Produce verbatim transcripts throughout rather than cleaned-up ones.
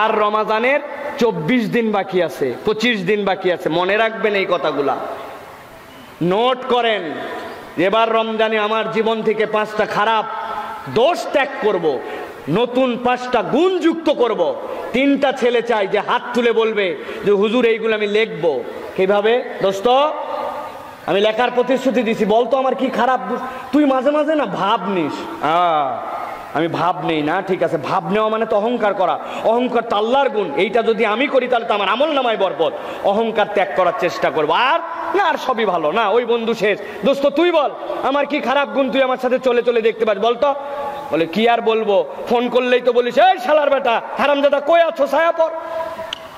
আর রমাজানের চব্বিশ দিন বাকি আছে, পঁচিশ দিন বাকি আছে। মনে রাখবেন এই কথাগুলা, নোট করেন। এবার রমজানে আমার জীবন থেকে পাঁচটা খারাপ দোষ ত্যাগ করব, নতুন পাঁচটা গুণ যুক্ত করব। তিনটা ছেলে চাই যে হাত তুলে বলবে যে হুজুর এইগুলো আমি লিখবো। কিভাবে দোস্ত? আমি লেখার প্রতিশ্রুতি দিছি। বলতো আমার কি খারাপ? তুই মাঝে মাঝে না ভাব নিস। আহ আমি ভাব নেই না, ঠিক আছে। ভাব নেওয়া মানে তো অহংকার করা। অহংকার তো আল্লাহর গুণ, এইটা যদি আমি করি তাহলে তো আমার আমল নামায় বরকত। অহংকার ত্যাগ করার চেষ্টা করবো। আর না, আর সবই ভালো। না ওই বন্ধু শেষ। দোস্ত তুই বল আমার কি খারাপ গুণ, তুই আমার সাথে চলে চলে দেখতে পাস। বলতো বলে কি আর বলবো, ফোন করলেই তো বলিস এই শালার বেটা হারামজাদা কই আছো ছায়া পর।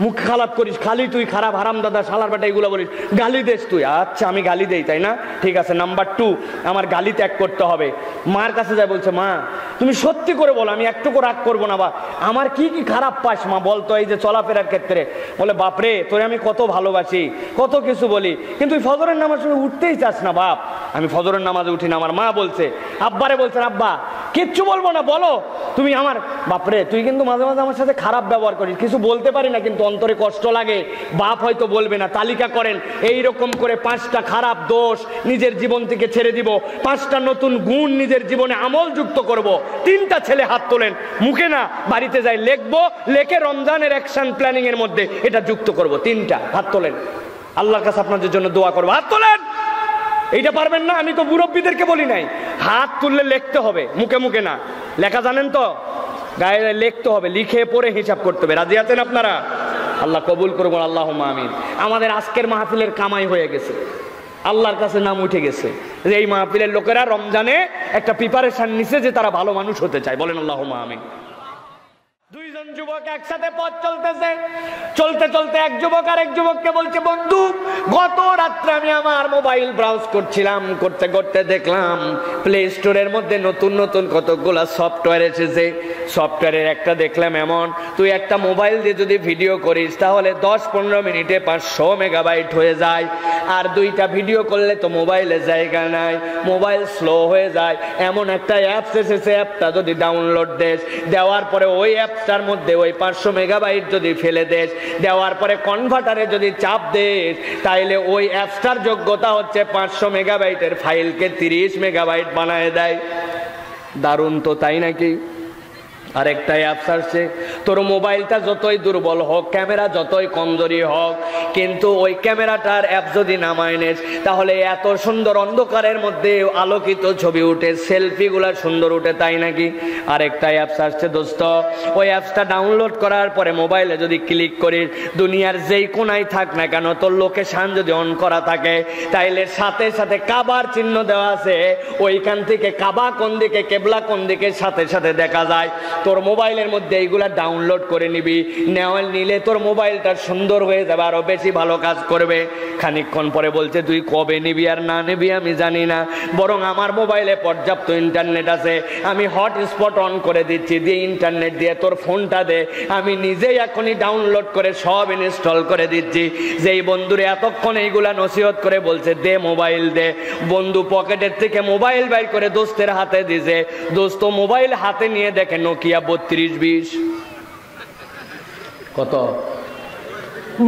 মুখ খারাপ করিস খালি, তুই খারাপ হারামদাদা শালার বেটা এগুলো বলিস, গালি দেস তুই। আচ্ছা আমি গালি দেই তাই না, ঠিক আছে। নাম্বার টু, আমার গালি ত্যাগ করতে হবে। মার কাছে যায় বলছে মা তুমি সত্যি করে বলো আমি একটুকু রাগ করবো না, বা আমার কি কি খারাপ পাস মা বলতো এই যে চলাফেরার ক্ষেত্রে। বলে বাপরে তোরে আমি কত ভালোবাসি, কত কিছু বলি, কিন্তু তুই ফজরের নামাজ উঠতেই চাস না বাপ। আমি ফজরের নামাজে উঠি না। আমার মা বলছে, আব্বারে বলছেন আব্বা কিচ্ছু বলবো না, বলো তুমি আমার। বাপরে তুই কিন্তু মাঝে মাঝে আমার সাথে খারাপ ব্যবহার করিস, কিছু বলতে পারি না কিন্তু অন্তরে কষ্ট লাগে। বাপ হয়তো বলবে না। তালিকা করেন, এইরকম করে পাঁচটা খারাপ দোষ নিজের জীবন থেকে ছেড়ে দিব, পাঁচটা নতুন গুণ নিজের জীবনে আমল যুক্ত করব। তিনটা ছেলে হাত তোলেন, মুখে না বাড়িতে যাই লিখবো, লেখে রমজানের অ্যাকশন প্ল্যানিং এর মধ্যে এটা যুক্ত করব। তিনটা হাত তোলেন, আল্লাহর কাছে আপনাদের জন্য দোয়া করবো। হাত তোলেন। এইটা পারবেন না, আমি তো মুরব্বীদেরকে বলি নাই। হাত তুললে লিখতে হবে, মুখে মুখে না। লেখা জানেন তো, গায়ে লিখতে হবে, লিখে পড়ে হিসাব করতে হবে। রাজি আছেন আপনারা? আল্লাহ কবুল করবেন, আল্লাহুম্মা আমিন। আমাদের আজকের মাহফিলের কামাই হয়ে গেছে, আল্লাহর কাছে নাম উঠে গেছে যে এই মাহফিলের লোকেরা রমজানে একটা প্রিপারেশন নিছে যে তারা ভালো মানুষ হতে চায়। বলেন আল্লাহুম্মা আমিন। দুইজন যুবক একসাথে পথ চলতেছে, চলতে চলতে এক যুবক আর এক যুবককে বলছে, বন্ধু গত রাত্রে আমি আমার মোবাইল ব্রাউজ করছিলাম, করতে করতে দেখলাম প্লে স্টোরের মধ্যে নতুন নতুন কতগুলো সফটওয়্যার এসেছে। সফটওয়্যারের একটা দেখলাম এমন, তুই একটা মোবাইল দিয়ে যদি ভিডিও করিস তাহলে দশ পনেরো মিনিটে পাঁচশো মেগাবাইট হয়ে যায়, আর দুইটা ভিডিও করলে তো মোবাইলে জায়গা নাই, মোবাইল স্লো হয়ে যায়। এমন একটা অ্যাপস এসেছে, অ্যাপটা যদি ডাউনলোড দেস, দেওয়ার পরে ওই অ্যাপস তার মধ্যে ওই পাঁচশো মেগাবাইট যদি ফেলে দেশ, দেওয়ার পরে কনভার্টারে যদি চাপ দেশ, তাইলে ওই অ্যাপসটার যোগ্যতা হচ্ছে পাঁচশো মেগাবাইটের ফাইলকে তিরিশ মেগাবাইট বানায় দেয়। দারুণ তো, তাই নাকি? আরেকটাই অ্যাপস আসছে, তোর মোবাইলটা যতই দুর্বল হোক, ক্যামেরা যতই কমজোরি হোক, কিন্তু ওই ক্যামেরাটার অ্যাপ যদি নামায় নেস তাহলে এত সুন্দর অন্ধকারের মধ্যে আলোকিত ছবি উঠে, সেলফিগুলা সুন্দর উঠে, তাই নাকি? আরেকটাই অ্যাপস আসছে দোস্ত, ওই অ্যাপসটা ডাউনলোড করার পরে মোবাইলে যদি ক্লিক করিস, দুনিয়ার যেই কোনায় থাক না কেন তোর লোকেশান যদি অন করা থাকে তাইলে সাথে সাথে কাবার চিহ্ন দেওয়া আছে, ওইখান থেকে কাবা কোন দিকে, কেবলা কোন দিকে সাথে সাথে দেখা যায়। তোর মোবাইলের মধ্যে এইগুলা ডাউনলোড করে নিবি, নেওয়াল নিলে তোর মোবাইলটা সুন্দর হয়ে যাবে, আরো বেশি ভালো কাজ করবে। খানিকক্ষণ পরে বলছে তুই কবে নিবি আর না নিবি আমি জানি না, বরং আমার মোবাইলে পর্যাপ্ত ইন্টারনেট আছে, আমি হটস্পট অন করে দিচ্ছি, দিয়ে ইন্টারনেট দিয়ে তোর ফোনটা দে, আমি নিজেই এখনই ডাউনলোড করে সব ইনস্টল করে দিচ্ছি। যেই বন্ধুরে এতক্ষণ এইগুলা নসিহত করে বলছে দে মোবাইল দে, বন্ধু পকেটের থেকে মোবাইল বাই করে দোস্তের হাতে দিছে। দোস্ত মোবাইল হাতে নিয়ে দেখে নোকিয়া বত্রিশ বিশ, কত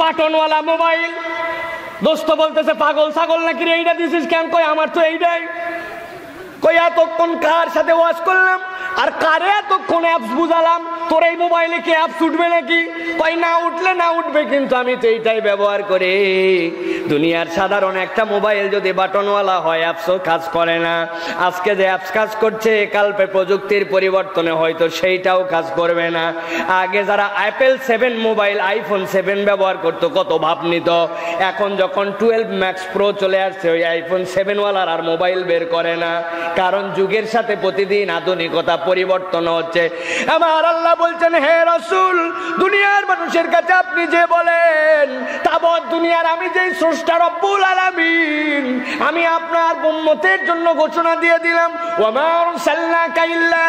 বাটনওয়ালা মোবাইল। দোস্ত বলতেছে পাগল ছাগল নাকি রে, এইটা দিছিস কেন? কই আমার তো এইটাই। কই এতক্ষণ কার সাথে ওয়াজ করলাম আর কারে এতক্ষণ অ্যাপস বুঝালাম, তোর এই মোবাইলে কি অ্যাপস উঠবে নাকি? কই না উঠলে না উঠবে, কিন্তু আমি তো এইটাই ব্যবহার করি। দুনিয়ার সাধারণ একটা মোবাইল যদি বাটনওয়ালা হয় অ্যাপসও কাজ করে না। আজকে যে অ্যাপস কাজ করছে কালপে প্রযুক্তির পরিবর্তনে হয়তো সেইটাও কাজ করবে না। আগে যারা apple seven mobile, iPhone seven ব্যবহার করতো কত ভাব নিত, এখন যখন টুয়েলভ ম্যাক্স প্রো চলে আসছে ওই আইফোন সেভেনওয়ালার আর মোবাইল বের করে না, কারণ যুগের সাথে প্রতিদিন আধুনিকতা পরিবর্তন হচ্ছে। আমার আল্লাহ বলছেন হে রাসূল, দুনিয়ার মানুষের কাছে আপনি যে বলেন তাবৎ দুনিয়ার আমি যেই স্রষ্টা রব্বুল আলামিন, আমি আপনার উম্মতের জন্য ঘোষণা দিয়ে দিলাম ওয়া মা আরসালনাকা ইল্লা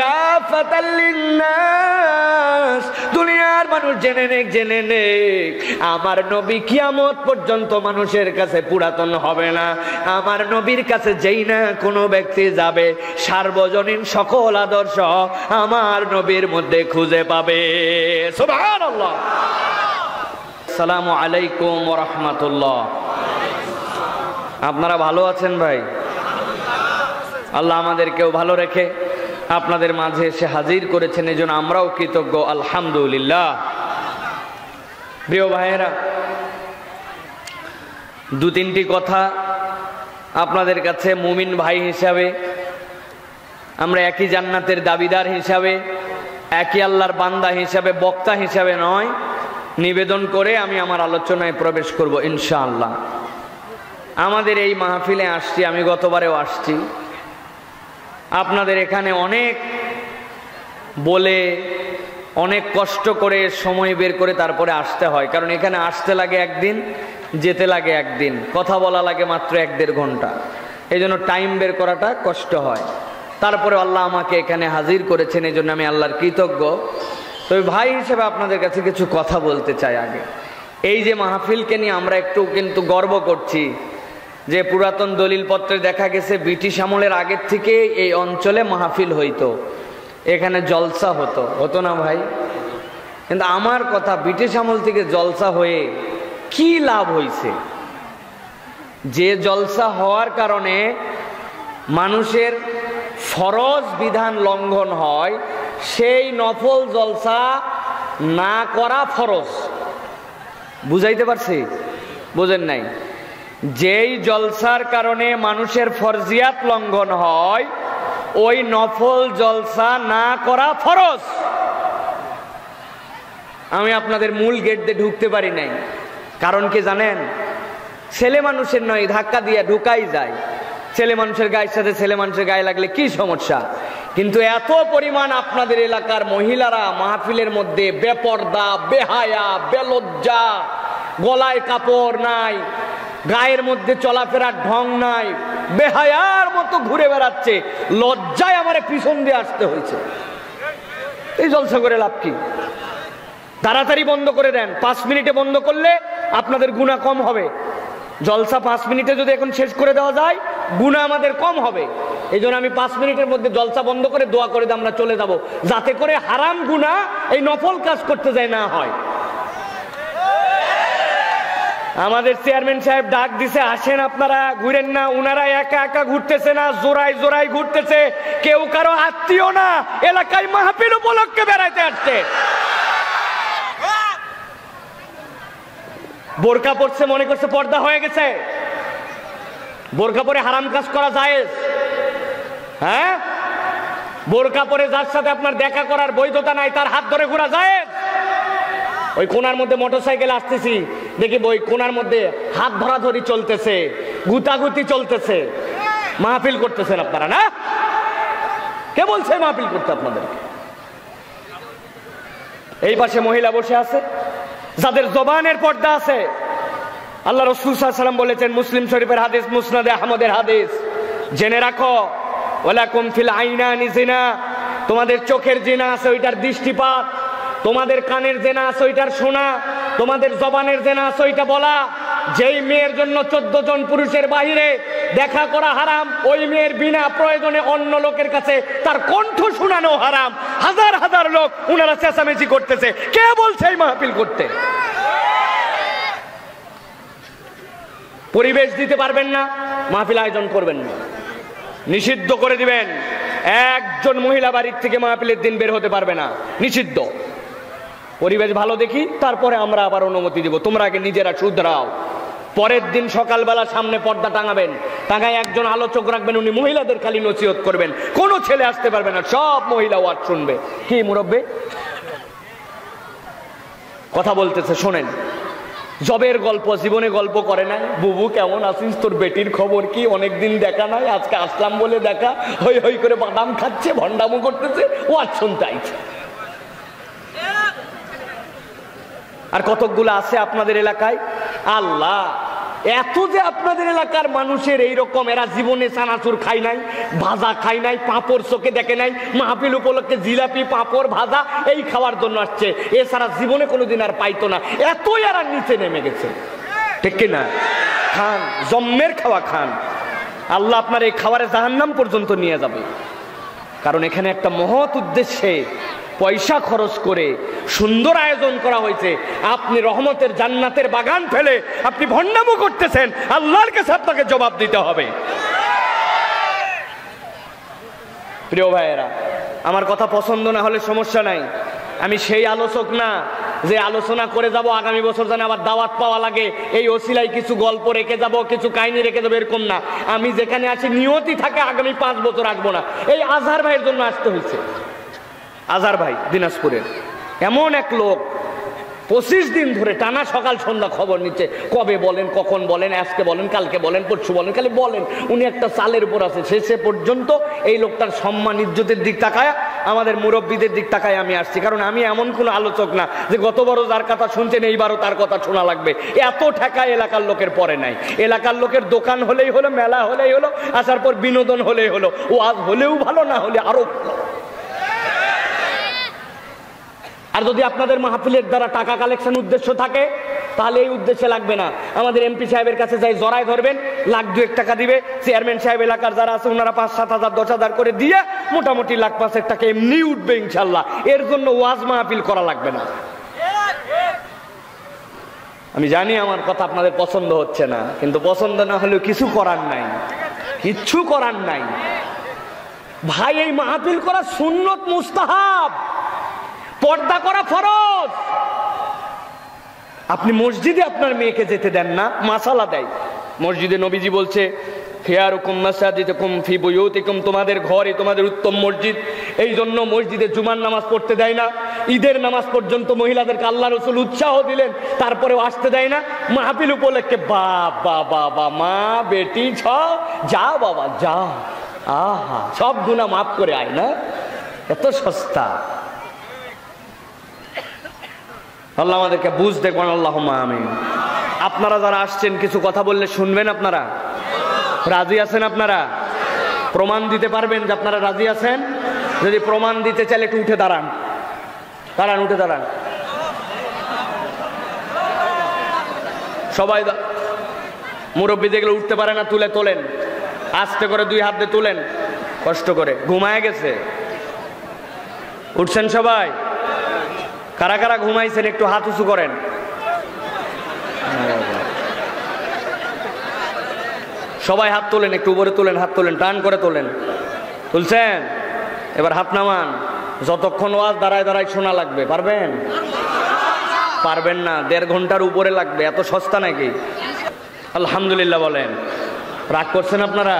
কাফাতাল লিন নাস, দুনিয়া দুনিয়ার মানুষ জেনে নেক জেনে নেক আমার নবী কিয়ামত পর্যন্ত মানুষের কাছে পুরাতন হবে না। আমার নবীর কাছে যেই না কোনো ব্যক্তি যাবে সার্বজনীন সকল আদর্শ আমার নবীর মধ্যে খুঁজে পাবে। সুবহানাল্লাহ। আসসালামু আলাইকুম ওয়া রাহমাতুল্লাহ। আপনারা ভালো আছেন ভাই? আল্লাহ আমাদেরকেও ভালো রেখে আপনাদের মাঝে এসে হাজির করেছেন, এজন্য আমরাও কৃতজ্ঞ, আলহামদুলিল্লাহ। প্রিয় ভাইয়েরা, দু তিনটি কথা আপনাদের কাছে মুমিন ভাই হিসাবে, আমরা একই জান্নাতের দাবিদার হিসাবে, একই আল্লাহর বান্দা হিসাবে, বক্তা হিসাবে নয়, নিবেদন করে আমি আমার আলোচনায় প্রবেশ করব ইনশাআল্লাহ। আমাদের এই মাহফিলে আসছি, আমি গতবারেও আসছি, আপনাদের এখানে অনেক বলে অনেক কষ্ট করে সময় বের করে তারপরে আসতে হয়, কারণ এখানে আসতে লাগে একদিন, যেতে লাগে একদিন, কথা বলা লাগে মাত্র এক দেড় ঘন্টা, এই জন্য টাইম বের করাটা কষ্ট হয়। তারপরে আল্লাহ আমাকে এখানে হাজির করেছেন, এই জন্য আমি আল্লাহর কৃতজ্ঞ। তবে ভাই হিসেবে আপনাদের কাছে কিছু কথা বলতে চাই। আগে এই যে মাহফিলকে নিয়ে আমরা একটু কিন্তু গর্ব করছি যে পুরাতন দলিলপত্রে দেখা গেছে ব্রিটিশ আমলের আগের থেকে এই অঞ্চলে মাহফিল হইতো, এখানে জলসা হতো, হতো না ভাই? কিন্তু আমার কথা, ব্রিটিশ আমল থেকে জলসা হয়ে কি লাভ হইছে? যে জলসা হওয়ার কারণে মানুষের ফরজ বিধান লঙ্ঘন হয়, সেই নফল জলসা না করা ফরজ। বুঝাইতে পারছি? বুঝেন নাই? যেই জলসার কারণে মানুষের ফরজিয়াত লঙ্ঘন হয়, ওই নফল জলসা না করা ফরজ। আমি আপনাদের মূল গেট দিয়ে ঢুকতে পারি নাই, কারণ কি জানেন? ছেলে মানুষের নয়, ধাক্কা দিয়ে ঢুকাই যায়। ছেলে মানুষের গায়ের সাথে ছেলে মানুষের গায়ে লাগলে কি সমস্যা? কিন্তু এত পরিমাণ আপনাদের এলাকার মহিলারা মাহফিলের মধ্যে বেপর্দা, বেহায়া, বেলজ্জা, গলায় কাপড় নাই, গায়ের মধ্যে চলাফেরার ঢং নাই, বেহায়ার মতো ঘুরে বেড়াচ্ছে, লজ্জায় আমারে পিছন দিয়ে আসতে হয়েছে। এই জলসা করে লাভ কি? তাড়াতাড়ি বন্ধ করে দেন। পাঁচ মিনিটে বন্ধ করলে আপনাদের গুণা কম হবে। জলসা পাঁচ মিনিটে যদি এখন শেষ করে দেওয়া যায়, গুণা আমাদের কম হবে। এই জন্য আমি পাঁচ মিনিটের মধ্যে জলসা বন্ধ করে দোয়া করে দিয়ে আমরা চলে যাব, যাতে করে হারাম গুণা এই নফল কাজ করতে যায় না হয়। আমাদের চেয়ারম্যান সাহেব ডাক দিছে, আসেন আপনারা ঘুরেন না। উনারা একা একা ঘুরতেছে না, জোড়ায় জোড়ায় ঘুরতেছে, কেউ কারো আত্মীয় না, এলাকায় মাহফিল উপলক্ষে বেড়াইতে আসছে। বোরকা পড়ছে, মনে করছে পর্দা হয়ে গেছে। বোরকা পরে হারাম কাজ করা জায়েজ। হ্যাঁ, বোরকা পরে যার সাথে আপনার দেখা করার বৈধতা নাই, তার হাত ধরে ঘোরা জায়েজ। ওই কোনার মধ্যে মোটরসাইকেল আসতেছি, দেখি ওই কোনার মধ্যে হাত ধরাধরি চলতেছে, গুতাগুতি চলতেছে। মাহফিল করতেছেন আপনারা, না? কে বলছে মাহফিল করতে আপনাদের? এই পাশে মহিলা বসে আছে যাদের জবানের পর্দা আছে। আল্লাহ রাসূল সাল্লাল্লাহু আলাইহি ওয়াসাল্লাম বলেছেন, মুসলিম শরীফের হাদিস, মুসনাদে আহমদের হাদিস, জেনে রাখো, ওয়ালাকুম ফিল আইনানি জিনা, তোমাদের চোখের জিনা আছে ওইটার দৃষ্টিপাত, তোমাদের কানের জেনা আছে ওইটার শোনা, তোমাদের জবানের জেনা আছে ওইটা বলা। যেই মেয়ের জন্য চোদ্দ জন পুরুষের বাহিরে দেখা করা হারাম, ওই মেয়ের বিনা প্রয়োজনে অন্য লোকের কাছে তার কণ্ঠ শোনানো হারাম। হাজার হাজার লোক উনারা চেঁচামেচি করতেছে, কে বলছে এই মাহফিল করতে? পরিবেশ দিতে পারবেন না, মাহফিল আয়োজন করবেন না, নিষিদ্ধ করে দিবেন। একজন মহিলা বাড়ির থেকে মাহফিলের দিন বের হতে পারবে না, নিষিদ্ধ। পরিবেশ ভালো দেখি, তারপরে আমরা আবার অনুমতি দিব। তোমরা আগে নিজেরা শুধরাও। পরের দিন সকালবেলা সামনে পর্দা টাঙাবেন, টাঙায় একজন আলোচক রাখবেন, উনি মহিলাদের খালি নসিহত করবেন। কোনো ছেলে আসতে পারবে না, সব মহিলা ওয়াজ শুনবে। কি মুরব্বি কথা বলতেছে শোনেন। জবের গল্প, জীবনে গল্প করে নাই। বুবু কেমন আছিস, তোর বেটির খবর কি, অনেকদিন দেখা নাই, আজকে আসলাম বলে দেখা, হই হই করে বাদাম খাচ্ছে, ভন্ডামো করতেছে, ওয়াজ শুনতে আইছে। আর কতকগুলো আছে আপনাদের এলাকায়, আল্লাহ खान जम्मेर खावा खान आल्ला आपनार एई खावारे जहन्नाम पर्यन्त निये जाबे कारण एखाने एकटा महत् उद्देश्ये पैसा खरच करे सुंदर आयोजन करा होयेछे आपनी रहमतेर जान्नातेर बागान फेले आपनी भण्डामो करतेछेन आल्लाहर काछे आपनाके जवाब दिते होबे। प्रिय भाइयेरा आमार कथा पसंद ना होले समस्या नाई आमी सेई आलोचक ना जे आलोचना करे जाबो आगामी बछर जाने आबार दावात पावा लागे एई ओसिलाय किछु गल्प रेखे जाबो किछु काहिनी रेखे जाबो एरकम ना आमी जेखाने आसि नियति थाके आगामी पाँच बछर आसबो ना एई आजहार भाइयेर जोन्नो आसते होयेछे। आजार भाई दिनाजपुरेर एमन एक लोक पचिश दिन धरे टाना सकाल सन्ध्या खबर निच्छे कबे बोलेन कखन बोलेन आजके बोलेन कालके बोलेन परशु बोलेन खाली बोलेन उनि एकटा चालेर उपर आछे शेषे पर्यन्त एई लोकटार सम्मान इज्जतेर दिक ताकाया आमादेर मुरब्बीदेर दिक ताकाय आमि आसछि कारण आमि एमन कोनो आलोचक ना जे गतबारो जार कथा शुनछेन एइबारो तार कथा शोना लागबे एत ठेका एलाकार लोकेर पड़े नाई। एलाकार लोकेर दोकान हलेई हलो मेला हलेई हलो आसार पर बिनोदन हलेई हलो ओयाज हलेও भालो ना हले आरो আর যদি আপনাদের মাহফিলের দ্বারা টাকা কালেকশন উদ্দেশ্য থাকে তাহলে এই উদ্দেশ্যে লাগবে না আমাদের এমপি সাহেবের কাছে যাই জরায় ধরবেন লাখ দুই টাকা দিবে চেয়ারম্যান সাহেব এলাকার যারা আছে ওনারা পাঁচ সাত হাজার দশ হাজার করে দিয়ে মোটামুটি লাখ পাঁচের টাকা এমনি উঠবে ইনশাআল্লাহ এর জন্য ওয়াজ মাহফিল করা লাগবে না। আমি জানি আমার কথা আপনাদের পছন্দ হচ্ছে না কিন্তু পছন্দ না হলেও কিছু করার নাই কিছু করার নাই ভাই এই মাহফিল করা সুন্নাত মুস্তাহাব पर्दा करा फरज अपनी मस्जिदे अपनार मेयेके जेते देन ना मासाला देय मस्जिदे नबीजी बोलछे খিয়ারুকুম মাসাজিদুকুম ফি বুয়ুতিকুম তোমাদের ঘরই তোমাদের উত্তম মসজিদ এই জন্য মসজিদে জুমার নামাজ পড়তে দেয় না ঈদের নামাজ পর্যন্ত মহিলাদেরকে আল্লাহ রাসূল উৎসাহ দিলেন তারপরেও আসতে দেয় না মাহফিল উপলক্ষে বাবা বাবা মা বেটি যাও যাও বাবা যাও আহা সব গুনাহ maaf করে আয় না এত সস্তা আল্লাহ আমাদেরকে বুঝ দেন আল্লাহুম্মা আমিন। আপনারা যারা আসছেন কিছু কথা বললে শুনবেন আপনারা রাজি আছেন আপনারা প্রমাণ দিতে পারবেন যে আপনারা রাজি আছেন যদি প্রমাণ দিতে চাইলে একটু উঠে দাঁড়ান দাঁড়ান উঠে দাঁড়ান সবাই মুরব্বি যেগুলো উঠতে পারে না তুলে তোলেন আস্তে করে দুই হাত দিয়ে তোলেন কষ্ট করে ঘুমায় গেছে উঠছেন সবাই कारा कारा घुमाइছেন একটু হাত উঁচু করেন সবাই হাত তোলেন একটু উপরে তোলেন হাত তোলেন টান করে তোলেন তুলছেন এবার হাত নামান যতক্ষণ ওয়াজ দাঁড়ায় দাঁড়ায় শোনা লাগবে পারবেন পারবেন না দেড় ঘন্টার উপরে লাগবে এত সস্তা নাকি আলহামদুলিল্লাহ বলেন রাগ করছেন আপনারা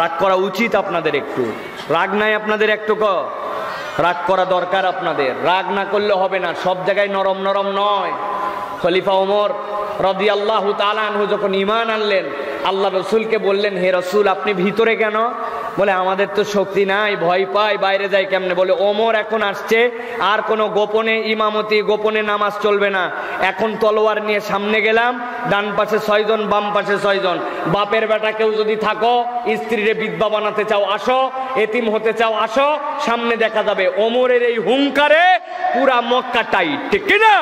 রাগ করা উচিত আপনাদের একটু রাগ নাই আপনাদের একটু ক রাগ করা দরকার আপনাদের রাগ না করলে হবে না সব জায়গায় নরম নরম নয়। খলিফা ওমর রাদিয়াল্লাহু তাআলা আনহু যখন ঈমান আনলেন আল্লাহ রাসূলকে বললেন হে রাসূল আপনি ভিতরে কেন বলে আমাদের তো শক্তি নাই ভয় পাই বাইরে যাই কেমনে বলে ওমর এখন আসছে আর কোনো গোপনে ইমামতি গোপনে নামাজ চলবে না এখন তলোয়ার নিয়ে সামনে গেলাম ডান পাশে ছয়জন বাম পাশে ছয়জন বাপের বেটা কেউ যদি থাকো স্ত্রীরে বিধবা বানাতে চাও আসো এতিম হতে চাও আসো সামনে দেখা যাবে ওমরের এই হুংকারে পুরা মক্কা টাইট ঠিক না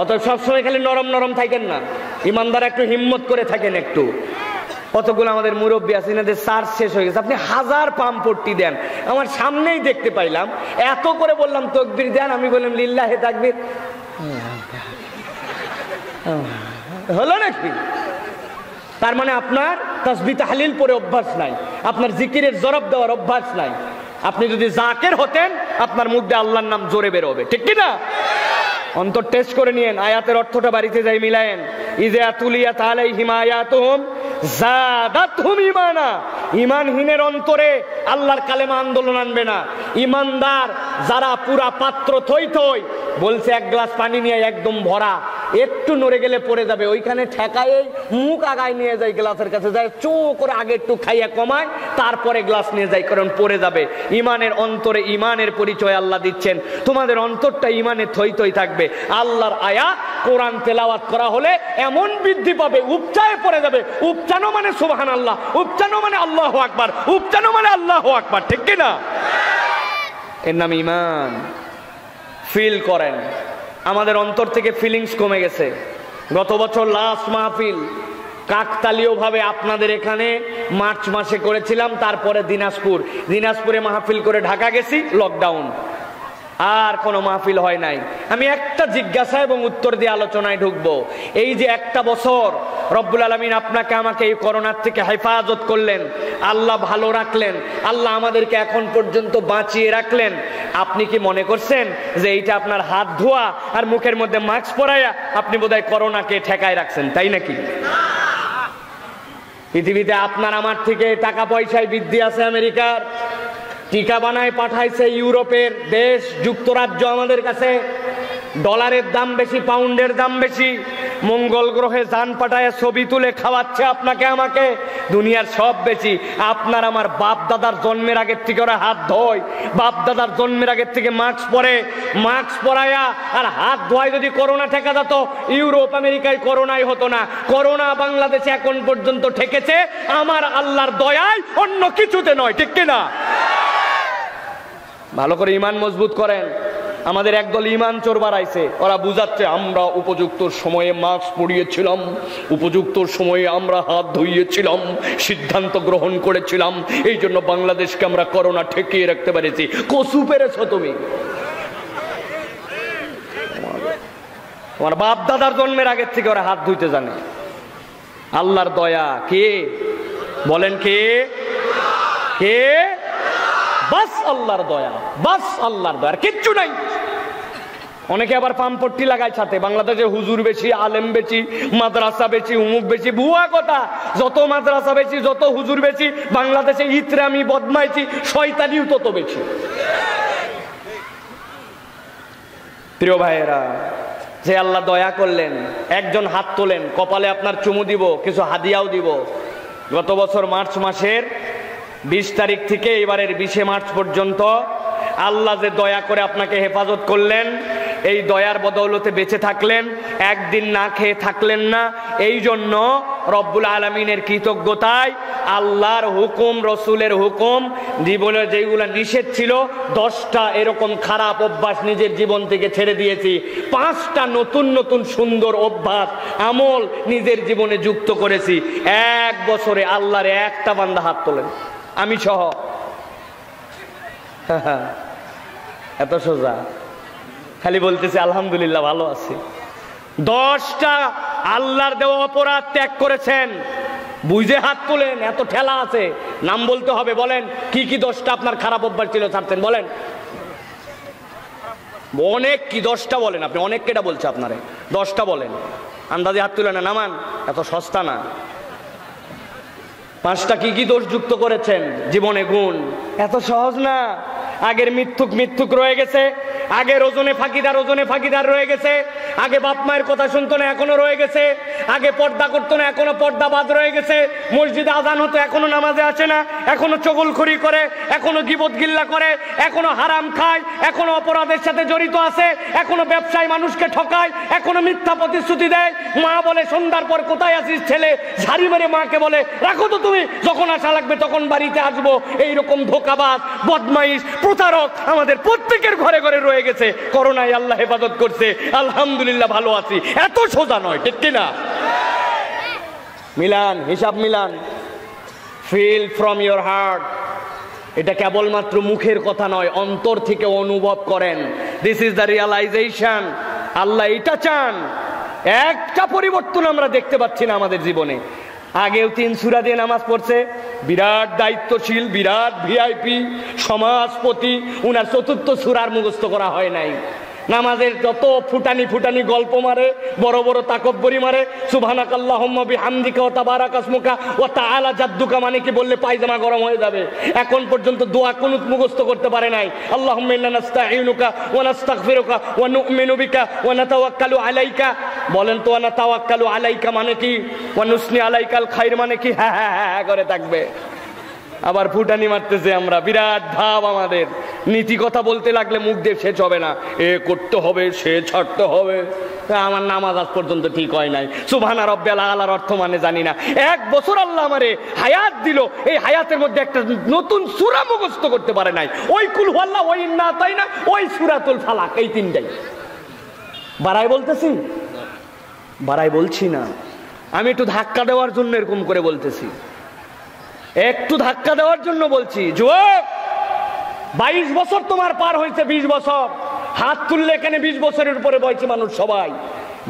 অত সব সময় খালি নরম নরম থাকেন না ইমানদার একটু হিম্মত করে থাকেন একটু কতগুলো আমাদের মুরব্বি আছে এনাদের চার্জ শেষ হয়ে গেছে আপনি হাজার পাম্পটি দেন আমার সামনেই দেখতে পাইলাম এত করে বললাম তাকবীর দেন আমি বললাম লিল্লাহি তাকবীর হলো নাকি তার মানে আপনার তাসবিহ তাহলিল পড়ে অভ্যাস নাই আপনার জিকিরের জরব দেওয়ার অভ্যাস নাই আপনি যদি জাকির হতেন আপনার মুখে আল্লাহর নাম জোরে বের হবে ঠিক কি না অন্তর টেস্ট করে নিয়েন আয়াতের অর্থটা বাড়িতে যাই মিলায়েন ইজা তুলিয়াত আলাইহিম আয়াতুহুম জাদাতহুম ঈমানা ঈমানহীনের অন্তরে আল্লাহর কালেমা আন্দোলন আনবে না ঈমানদার যারা পুরা পাত্র থই থই বলছে এক গ্লাস পানি নিয়ে একদম ভরা একটু নড়ে গেলে পড়ে যাবে ওইখানে ঠেকায় মুখ আগায় নিয়ে যায় গ্লাসের কাছে যায় চো করে আগে একটু খাইয়া কমায় তারপরে গ্লাস নিয়ে যায় কারণ পড়ে যাবে ঈমানের অন্তরে ঈমানের পরিচয় আল্লাহ দিচ্ছেন তোমাদের অন্তরটা ঈমানে থই থই থাকবে আল্লাহর আয়াত কোরআন তেলাওয়াত করা হলে এমন বৃদ্ধি পাবে উপচায় পড়ে যাবে। উপচানো মানে সুবহানাল্লাহ, উপচানো মানে আল্লাহু আকবার, উপচানো মানে আল্লাহু আকবার, ঠিক কি না? এর নাম ঈমান। ফিল করেন, আমাদের অন্তর থেকে ফিলিংস কমে গেছে। গত বছর লাস্ট মাহফিল কাকতালীয় ভাবে আপনাদের এখানে মার্চ মাসে করেছিলাম, তারপরে দিনাজপুর, দিনাজপুরে মাহফিল করে ঢাকা গেছি, লকডাউন, আর কোনো মাহফিল হয় নাই। আমি একটা জিজ্ঞাসা এবং উত্তর দিয়ে আলোচনায় ঢুকবো। এই যে একটা বছর রব্বুল আলামিন আপনাকে আমাকে এই করোনার থেকে হেফাজত করলেন, আল্লাহ ভালো রাখলেন, আল্লাহ আমাদেরকে এখন পর্যন্ত বাঁচিয়ে রাখলেন। আপনি কি মনে করছেন যে এইটা আপনার হাত ধোয়া আর মুখের মধ্যে মাস্ক পরাইয়া আপনি বোধহয় করোনাকে ঠেকায় রাখছেন, তাই নাকি? পৃথিবীতে আপনার আমার থেকে টাকা পয়সায় বৃদ্ধি আছে আমেরিকার, টিকা বানায় পাঠাইছে ইউরোপের দেশ যুক্তরাজ্য, আমাদের কাছে ডলারের দাম বেশি, পাউন্ডের দাম বেশি, মঙ্গল গ্রহে যান পাঠায় ছবি তুলে খাওয়াচ্ছে আপনাকে আমাকে, দুনিয়ার সব বেশি। আপনার আমার বাপ দাদার জন্মের আগের থেকে ওরা হাত ধোয়, বাপ দাদার জন্মের আগের থেকে মাস্ক পরে, মাস্ক পরায়া আর হাত ধোয়। যদি করোনা ঠেকা যেত ইউরোপ আমেরিকায় করোনাই হতো না। করোনা বাংলাদেশে এখন পর্যন্ত ঠেকেছে আমার আল্লাহর দয়ায়, অন্য কিছুতে নয়, ঠিক কিনা? ভালো করে ইমান মজবুত করেন। আমাদের একদল ইমান চোর বাড়াইছে, ওরা বুঝাচ্ছে আমরা উপযুক্ত সময়ে মাস্ক পরিয়েছিলাম, উপযুক্ত সময়ে আমরা হাত ধুইয়েছিলাম, সিদ্ধান্ত গ্রহণ করেছিলাম, এই জন্য বাংলাদেশকে আমরা করোনা ঠেকিয়ে রাখতে পেরেছি। কসু পেরেছ তুমি, আমার বাপ দাদার জন্মের আগের থেকে ওরা হাত ধুইতে জানে। আল্লাহর দয়া, কে বলেন? কে কে বাস আল্লাহর দয়া, বাস আল্লাহর দয়া, কিচ্ছু নাই। অনেকে আবার পামপট্টি লাগায় ছাতে, বাংলাদেশে হুজুর বেশি, আলেম বেশি, মাদ্রাসা বেশি, উমুক বেশি। ভুয়া কথা, যত মাদ্রাসা বেশি, যত হুজুর বেশি, বাংলাদেশে ইতরামি বদমাইছি শয়তানিও তত বেশি। প্রিয় ভাইয়েরা, যে আল্লাহ দয়া করলেন, একজন হাত তোলেন, কপালে আপনার চুমু দিব, কিছু হাদিয়াও দিব। গত বছর মার্চ মাসের বিশ তারিখ থেকে এবারের বিশে মার্চ পর্যন্ত আল্লাহ যে দয়া করে আপনাকে হেফাজত করলেন, এই দয়ার বদৌলতে বেঁচে থাকলেন, একদিন না খেয়ে থাকলেন না। এই জন্য রব্বুল আলমিনের কৃতজ্ঞতায় আল্লাহর হুকুম, রসুলের হুকুম, জীবনে যেগুলো নিষেধ ছিল দশটা এরকম খারাপ অভ্যাস নিজের জীবন থেকে ছেড়ে দিয়েছি, পাঁচটা নতুন নতুন সুন্দর অভ্যাস আমল নিজের জীবনে যুক্ত করেছি। এক বছরে আল্লাহর একটা বান্দা হাত তোলেন, আমি সহ। এত সোজা, খালি বলতেছি আলহামদুলিল্লাহ ভালো আছি। দশটা আল্লাহর দেওয়া অপরাধ ত্যাগ করেছেন, বুঝে হাত তোলেন, এত ঠেলা আছে, নাম বলতে হবে। বলেন কি কি দশটা আপনার খারাপ অভ্যাস ছিল ছাড়তেন, বলেন। অনেক, কি দশটা বলেন আপনি, অনেক কেটা বলছে আপনারে, দশটা বলেন, আন্দাজে হাত তুলে না, নামান, এত সস্তা না। পাঁচটা কি কি দোষ যুক্ত করেছেন জীবনে, গুণ, এত সহজ না। আগের মিথ্যুক মিথ্যুক রয়ে গেছে, আগের ওজনে ফাঁকিদার ওজনে ফাঁকিদার রয়ে গেছে, আগে বাপ মায়ের কথা শুনতো না, এখনো রয়ে গেছে, আগে পর্দা করতো না, এখনো পর্দা বাদ রয়ে গেছে, মসজিদে আজান হতো, এখনো নামাজে আসে না, এখনো চগলখড়ি করে, এখনো গিবত গিল্লা করে, এখনো হারাম খায়, এখনো অপরাধের সাথে জড়িত আছে, এখনো ব্যবসায় মানুষকে ঠকায়, এখনো মিথ্যা প্রতিশ্রুতি দেয়। মা বলে সন্ধ্যার পর কোথায় আসিস ছেলে, ঝাড়ি মেরে মাকে বলে রাখো তো তুমি, যখন আসা লাগবে তখন বাড়িতে আসবো। এইরকম ধোকাবাজ, বদমাইশ, প্রতারক আমাদের প্রত্যেকের ঘরে ঘরে রয়ে গেছে। করোনায় আল্লাহ হেফাজত করছে, আলহামদুলিল্লাহ ভালো আছি, এত সোজা নয়, ঠিক কিনা? মিলান, হিসাব মিলান। ফিল ফ্রম ইয়োর হার্ট, এটা কেবলমাত্র মুখের কথা নয়, অন্তর থেকে অনুভব করেন। This is the realisation. আল্লাহ এটা চান। একটা পরিবর্তন আমরা দেখতে পাচ্ছি না আমাদের জীবনে। আগেও তিন সূরা দিয়ে নামাজ পড়ছে, বিরাট দায়িত্বশীল, বিরাট ভিআইপি সমাজপতি, উনার চতুর্থ সূরার মুখস্থ করা হয় নাই। নামাজের যত ফুটানি ফুটানি গল্প মারে, বড় বড় তাকব্বরি মারে, সুবহানাকাল্লাহুম্মা বিহামদিকা ওয়া তাবারাকাসমুকা ওয়া তাআলা জাদ্দুকা, মানে কি বললে পায়জামা গরম হয়ে যাবে। এখন পর্যন্ত দোয়া কুনুত মুখস্থ করতে পারে নাই। আল্লাহুম্মা ইন্না নাস্তাঈনুকা ওয়া নাস্তাগফিরুকা ওয়া নু'মিনু বিকা ওয়া নাতাওয়াক্কালু আলাইকা, বলেন তো নাতাওয়াক্কালু আলাইকা মানে কি, ওয়া নুসনি আলাইকাল খাইর মানে কি। হ্যাঁ হ্যাঁ হ্যাঁ করে থাকবে, আবার ফুটানি মারতেছে, আমরা বিরাট ভাব আমাদের, नीति कथा बोलते लागले मुख दिए शेष होबे ना, ए करते होबे से छाड़ते होबे। আমার নামাজ আজ পর্যন্ত ঠিক হয় নাই। সুবহান রব্বিল আলার অর্থ মানে জানি না। এক বছর আল্লাহ আমারে হায়াত দিল, এই হায়াতের মধ্যে একটা নতুন সূরা মুখস্থ করতে পারে নাই। ওই কুল হু আল্লাহ, ওই ইন্না তাই না, ওই সূরাতুল ফালাক, এই তিনটাই। বাড়াই বলতেছি, বাড়াই বলছি না, আমি একটু ধাক্কা দেওয়ার জন্য এরকম করে বলতেছি, একটু ধাক্কা দেওয়ার জন্য বলছি। যুবক, বাইশ বছর তোমার পার হয়েছে, বিশ বছর হাত তুললে এখানে বিশ বছরের উপরে বয়সী মানুষ সবাই।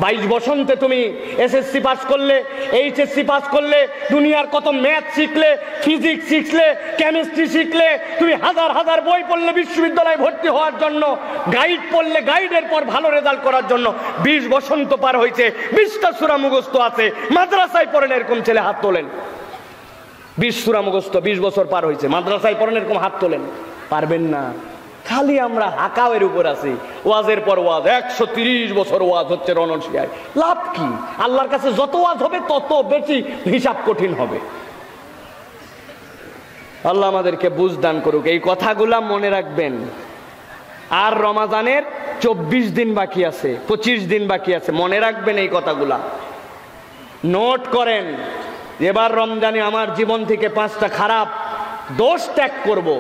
বাইশ বসন্তে তুমি এসএসসি পাস করলে, এইচএসসি পাস করলে, দুনিয়ার কত ম্যাথ শিখলে, ফিজিক্স শিখলে, কেমিস্ট্রি শিখলে, তুমি হাজার হাজার বই পড়লে বিশ্ববিদ্যালয়ে ভর্তি হওয়ার জন্য, গাইড পড়লে গাইডের পর ভালো রেজাল্ট করার জন্য। বিশ বসন্ত পার হয়েছে, বিশটা সূরা মুখস্থ আছে, মাদ্রাসায় পড়েন এরকম ছেলে হাত তোলেন। বিশ সূরা মুখস্থ, বিশ বছর পার হয়েছে, মাদ্রাসায় পড়েন এরকম হাত তোলেন, পারবেন না। খালি আমরা হাকাওয়ের উপর আছি, ওয়াজের পর ওয়াজ। একশো তিরিশ বছর ওয়াজ হচ্ছে রনশিয়ায়, লাভ কি? আল্লাহর কাছে যত ওয়াজ হবে তত বেশি হিসাব কঠিন হবে। আল্লাহ আমাদেরকে বুঝ দান করুক। এই কথাগুলা মনে রাখবেন। আর রমাজানের চব্বিশ দিন বাকি আছে, পঁচিশ দিন বাকি আছে, মনে রাখবেন এই কথাগুলা, নোট করেন। এবার রমজানে আমার জীবন থেকে পাঁচটা খারাপ দোষ ত্যাগ করব,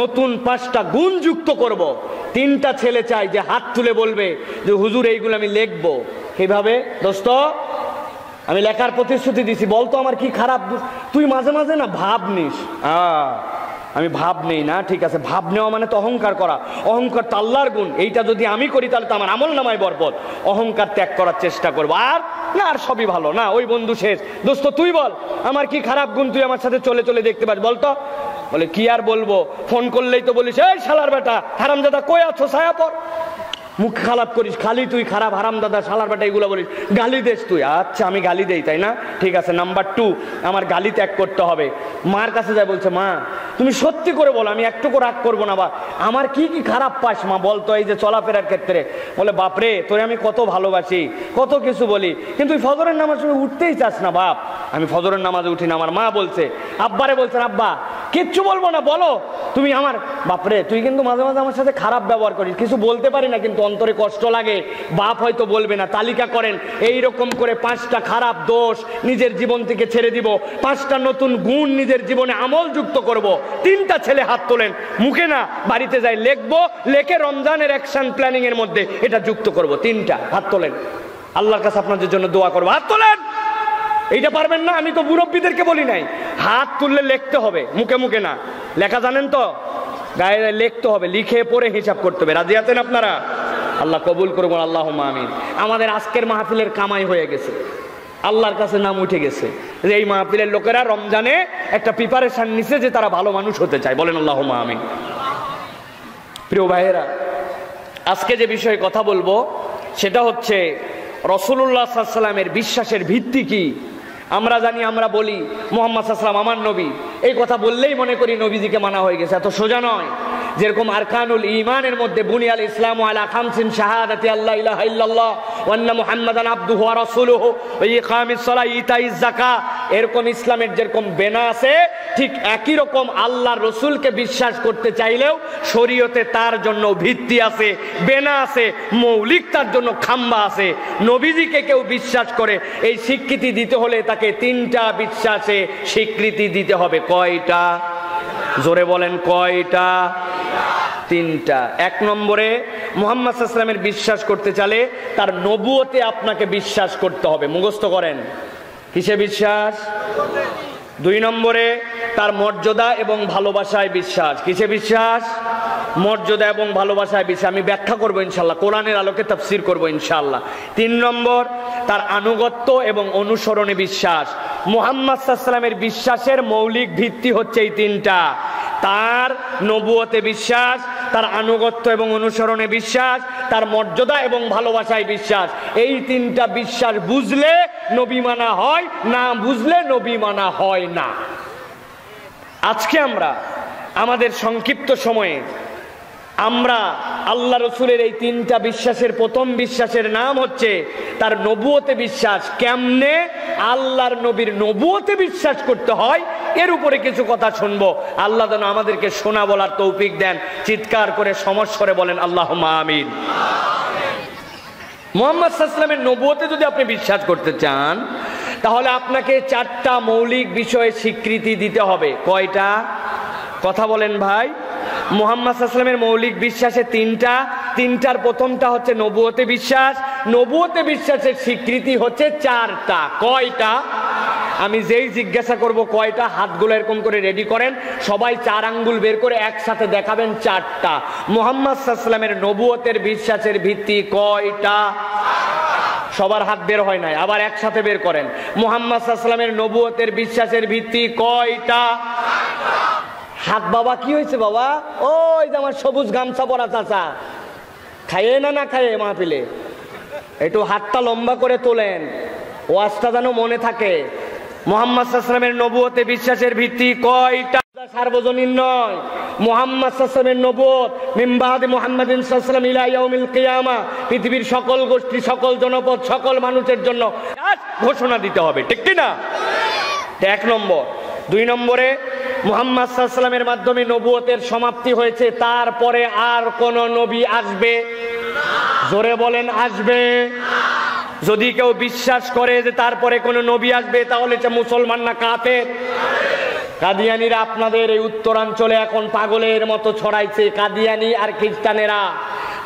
নতুন পাঁচটা গুণ যুক্ত করব। তিনটা ছেলে চাই যে হাত তুলে বলবে যে হুজুর এইগুলো আমি লিখবো। কিভাবে দোস্ত? আমি লেখার প্রতিশ্রুতি দিছি। বলতো আমার কি খারাপ? তুই মাঝে মাঝে না ভাব নিস। আহ আমি ভাব নেই না, ঠিক আছে। ভাব নেওয়া মানে তো অহংকার করা। অহংকার তো আল্লাহর গুণ, এইটা যদি আমি করি তাহলে তো আমার আমল নামায় বরকত। অহংকার ত্যাগ করার চেষ্টা করবো। আর না, আর সবই ভালো। না, ওই বন্ধু শেষ। দোস্ত তুই বল আমার কি খারাপ গুণ, তুই আমার সাথে চলে চলে দেখতে পাস। বলতো বলে কি আর বলবো, ফোন করলেই তো বলিস এই শালার বেটা, হারামজাদা কই আছো, ছায়া পর। মুখ খারাপ করিস, খালি তুই খারাপ, হারামদাদা, শালার বেটা এগুলো বলিস, গালি দেস তুই। আচ্ছা আমি গালি দেই, তাই না? ঠিক আছে। নাম্বার টু, আমার গালি ত্যাগ করতে হবে। মার কাছে যায় বলছে মা তুমি সত্যি করে বলো, আমি একটুকু রাগ করবো না। বা আমার কি কি খারাপ পাস মা বলতো? এই যে চলাফেরার ক্ষেত্রে। বলে বাপরে তোরে আমি কত ভালোবাসি, কত কিছু বলি, কিন্তু তুই ফজরের নামাজ উঠতেই চাস না। বাপ আমি ফজরের নামাজে উঠি না। আমার মা বলছে, আব্বারে বলছেন আব্বা কিচ্ছু বলবো না, বলো তুমি আমার। বাপরে তুই কিন্তু মাঝে মাঝে আমার সাথে খারাপ ব্যবহার করিস, কিছু বলতে পারি না কিন্তু অন্তরে কষ্ট লাগে। বাপ হয়তো বলবে না। তালিকা করেন, এইরকম করে পাঁচটা খারাপ দোষ নিজের জীবন থেকে ছেড়ে দিব, পাঁচটা নতুন গুণ নিজের জীবনে আমল যুক্ত করব। তিনটা ছেলে হাত তোলেন, মুখে না, বাড়িতে যাই লিখবো, লেখে রমজানের অ্যাকশন প্ল্যানিং এর মধ্যে এটা যুক্ত করব। তিনটা হাত তোলেন, আল্লাহর কাছে আপনাদের জন্য দোয়া করবো। হাত তোলেন। এইটা পারবেন না, আমি তো মুরব্বীদেরকে বলি নাই। হাত তুললে লিখতে হবে, মুখে মুখে না। লেখা জানেন তো? গায়ে লিখতে হবে, লিখে পড়ে হিসাব করতে হবে। রাজি আছেন আপনারা? আল্লাহ কবুল করবেন, আল্লাহুম্মা আমিন। আমাদের আজকের মাহফিলের কামাই হয়ে গেছে, আল্লাহর কাছে নাম উঠে গেছে যে এই মাহফিলের লোকেরা রমজানে একটা প্রিপারেশন নিছে যে তারা ভালো মানুষ হতে চায়। বলেন আল্লাহুম্মা আমিন। প্রিয় ভাইয়েরা, আজকে যে বিষয়ে কথা বলবো সেটা হচ্ছে রাসূলুল্লাহ সাল্লাল্লাহু আলাইহি ওয়াসাল্লামের বিশ্বাসের ভিত্তি কি। আমরা জানি, আমরা বলি মুহাম্মদ সাল্লাল্লাহু আলাইহি ওয়াসাল্লাম আমার নবী। এই কথা বললেই মনে করি নবীজিকে মানা হয়ে গেছে। এত সোজা নয়। যেরকম আরকানুল ঈমানের মধ্যে বুনিয়াল ইসলামু আলা খামসিন, শাহাদাতি আল্লা ইলাহা ইল্লাল্লাহ ওয়া আন্না মুহাম্মাদান আবদুহু ওয়া রাসূলুহু ওয়া ইকামিস সালাহ ইতাইজ যাকাত। এরকম ইসলামের যেরকম বেনা আছে, ঠিক একই রকম আল্লাহর রাসূলকে বিশ্বাস করতে চাইলেও শরীয়তে তার জন্য ভিত্তি আছে, বেনা আছে, মৌলিক তার জন্য খাম্বা আছে। নবীজিকে কেউ বিশ্বাস করে, এই স্বীকৃতি দিতে হলে তাকে তিনটা বিশ্বাসে স্বীকৃতি দিতে হবে। কয়টা? জোরে বলেন কয়টা? তিনটা। এক নম্বরে, মুহাম্মদ সাল্লাল্লাহু আলাইহি ওয়াসাল্লামের বিশ্বাস করতে চাইলে তার নবুয়তে আপনাকে বিশ্বাস করতে হবে। মুখস্থ করেন, কিসে বিশ্বাস? দুই নম্বরে, তার মর্যাদা এবং ভালোবাসায় বিশ্বাস। কিসে বিশ্বাস? মর্যাদা এবং ভালোবাসায় বিশ্বাস। আমি ব্যাখ্যা করবো ইনশাল্লাহ, কোরআনের আলোকে তাফসির করবো ইনশাল্লাহ। তিন নম্বর, তার আনুগত্য এবং অনুসরণে বিশ্বাস। মুহাম্মদ সাল্লাল্লাহু আলাইহি ওয়াসাল্লামের বিশ্বাসের মৌলিক ভিত্তি হচ্ছে এই তিনটা: তার নবুয়তে বিশ্বাস, তার আনুগত্য এবং অনুসরণে বিশ্বাস, তার মর্যাদা এবং ভালোবাসায় বিশ্বাস। এই তিনটা বিশ্বাস বুঝলে নবী মানা হয়, না বুঝলে নবী মানা হয় না। আজকে আমরা আমাদের সংক্ষিপ্ত সময়ে আমরা আল্লাহ রসুলের এই তিনটা বিশ্বাসের প্রথম বিশ্বাসের নাম হচ্ছে তার নবুয়তে বিশ্বাস। কেমনে আল্লাহর নবীর নবুয়তে বিশ্বাস করতে হয় एर उपरे किछु कथा शुनबो आल्लाह जेन आमादेरके शोना बोलार तौफिक देन। चित्कार करे समस्वरे बोलेन आल्लाहुम्मा आमीन। मुहम्मद साल्लाल्लाहु आलाइहि नबुवते यदि आपनि विश्वास करते चान ताहले आपनाके चारटा मौलिक विषय स्वीकृति दिते होबे। कयटा कथा बोलेन भाई? मुहम्मद साल्लाल्लाहु आलाइहि मौलिक विश्वासे तीनटा, तीनटार प्रथमटा हच्छे नबुवते विश्वास। नबुवते विश्वासेर स्वीकृति हच्छे चारटा। कयटा? आमी जेई जिज्ञासा करब कयटा, हाथगुलो एरकम करे रेडी करेन, सबाई चार आंगुल बेर करे एकसाथे देखाबेन चारटा। मुहम्मद साल्लाल्लाहु आलाइहि नबुवतेर विश्वासेर भित्ति कयटा? सबार हाथ बेर हय नाई, आबार एकसाथे बेर करेन। मुहम्मद साल्लाल्लाहु आलाइहि नबुवतेर विश्वासेर भित्ति कयटा? हाथ बाबा की हयेछे बाबा? ओई जे आमार सबुज गामছা পরা চাচা खाये ना ना खाये महफिले एकटु हाथटा लम्बा करे तोलेन, ওয়াজটা যেন মনে থাকে। मुहम्मद साल्लाल्लाहु आलाइहि नबुवते विश्वासेर भित्ति कयटा? सार्वजनीन नय। मुहम्मद साल्लाल्लाहु आलाइहि नबुवत मिन बादि मुहम्मदिन साल्लाल्लाहु आलाइहि इला याउमिल कियामा पृथिवीर सकल गोष्ठी सकल जनपद सकल मानुषेर जন্য घोषणा দিতে হবে, ঠিক কি না? এক নম্বর। দুই নম্বরে মুহাম্মদ সাল্লাল্লাহু আলাইহি সাল্লামের মাধ্যমে নবুয়তের সমাপ্তি হয়েছে, তারপরে আর কোন নবী আসবে না। জোরে বলেন আসবে না। যদি কেউ বিশ্বাস করে যে তারপরে কোন নবী আসবে তাহলে সে মুসলমান না কাফের। কাদিয়ানীরা আপনাদের এই উত্তরাঞ্চলে এখন পাগলের মতো ছড়াইছে। কাদিয়ানী আর খ্রিস্টানেরা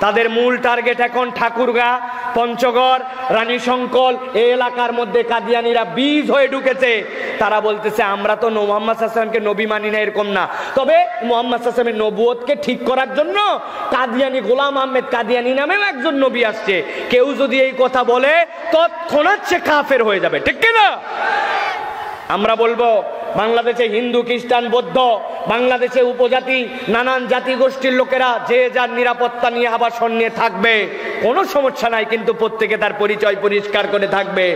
তাদের মূল টার্গেট এখন ঠাকুরগাঁও, পঞ্চগড়, রানীশঙ্কল এই এলাকার মধ্যে কাদিয়ানীরা বীজ হয়ে ঢুকেছে। তারা বলতেছে আমরা তো মুহাম্মদ সাল্লাল্লাহু আলাইহি ওয়াসাল্লামকে নবী মানি না, এরকম না। তবে মুহাম্মদ সাল্লাল্লাহু আলাইহি ওয়াসাল্লামের নবুয়তকে ঠিক করার জন্য কাদিয়ানী গোলাম আহমেদ কাদিয়ানী নামেও একজন নবী আসছে। কেউ যদি এই কথা বলে তৎক্ষণাৎ সে কাফের হয়ে যাবে, ঠিক কি না? আমরা বলবো বাংলাদেশে হিন্দু, খ্রিস্টান, বৌদ্ধ, বাংলাদেশে উপজাতি নানান জাতি গোষ্ঠীর লোকেরা যে যার নিরাপত্তা নিয়ে আবাসন নিয়ে থাকবে, কোনো সমস্যা নাই, কিন্তু প্রত্যেকে তার পরিচয় পরিষ্কার করে থাকবে।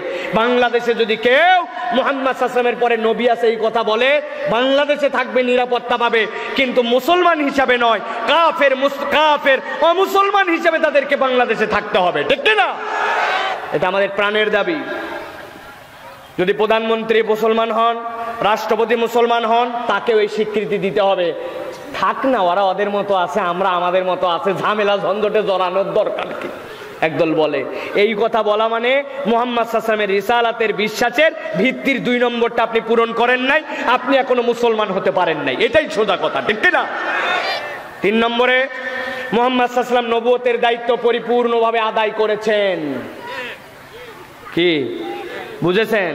বাংলাদেশে যদি কেউ মুহাম্মদ সাল্লাল্লাহু আলাইহি ওয়াসাল্লামের পরে নবী আছে এই কথা বলে বাংলাদেশে থাকবে, নিরাপত্তা পাবে, কিন্তু মুসলমান হিসাবে নয়, কাফের কাফের অমুসলমান হিসাবে তাদেরকে বাংলাদেশে থাকতে হবে, ঠিক না? এটা আমাদের প্রাণের দাবি। যদি প্রধানমন্ত্রী মুসলমান হন, রাষ্ট্রপতি মুসলমান হন, তাকেও এই স্বীকৃতি দিতে হবে। থাক না, ওরা ওদের মতো আছে, আমরা আমাদের মতো আছে, ঝামেলা ঝঞ্ঝটে জড়ানোর দরকার কি? একদল বলে। এই কথা বলা মানে মুহাম্মদ সাল্লাল্লাহু আলাইহি ওয়াসাল্লামের রিসালাতের বিশ্বাসের ভিত্তির দুই নম্বরটা আপনি পূরণ করেন নাই, আপনি এখনো মুসলমান হতে পারেন নাই, এটাই সোজা কথা, ঠিক না? তিন নম্বরে মুহাম্মদ সাল্লাল্লাহু আলাইহি ওয়াসাল্লাম নবুয়তের দায়িত্ব পরিপূর্ণভাবে আদায় করেছেন। কি বুঝেছেন?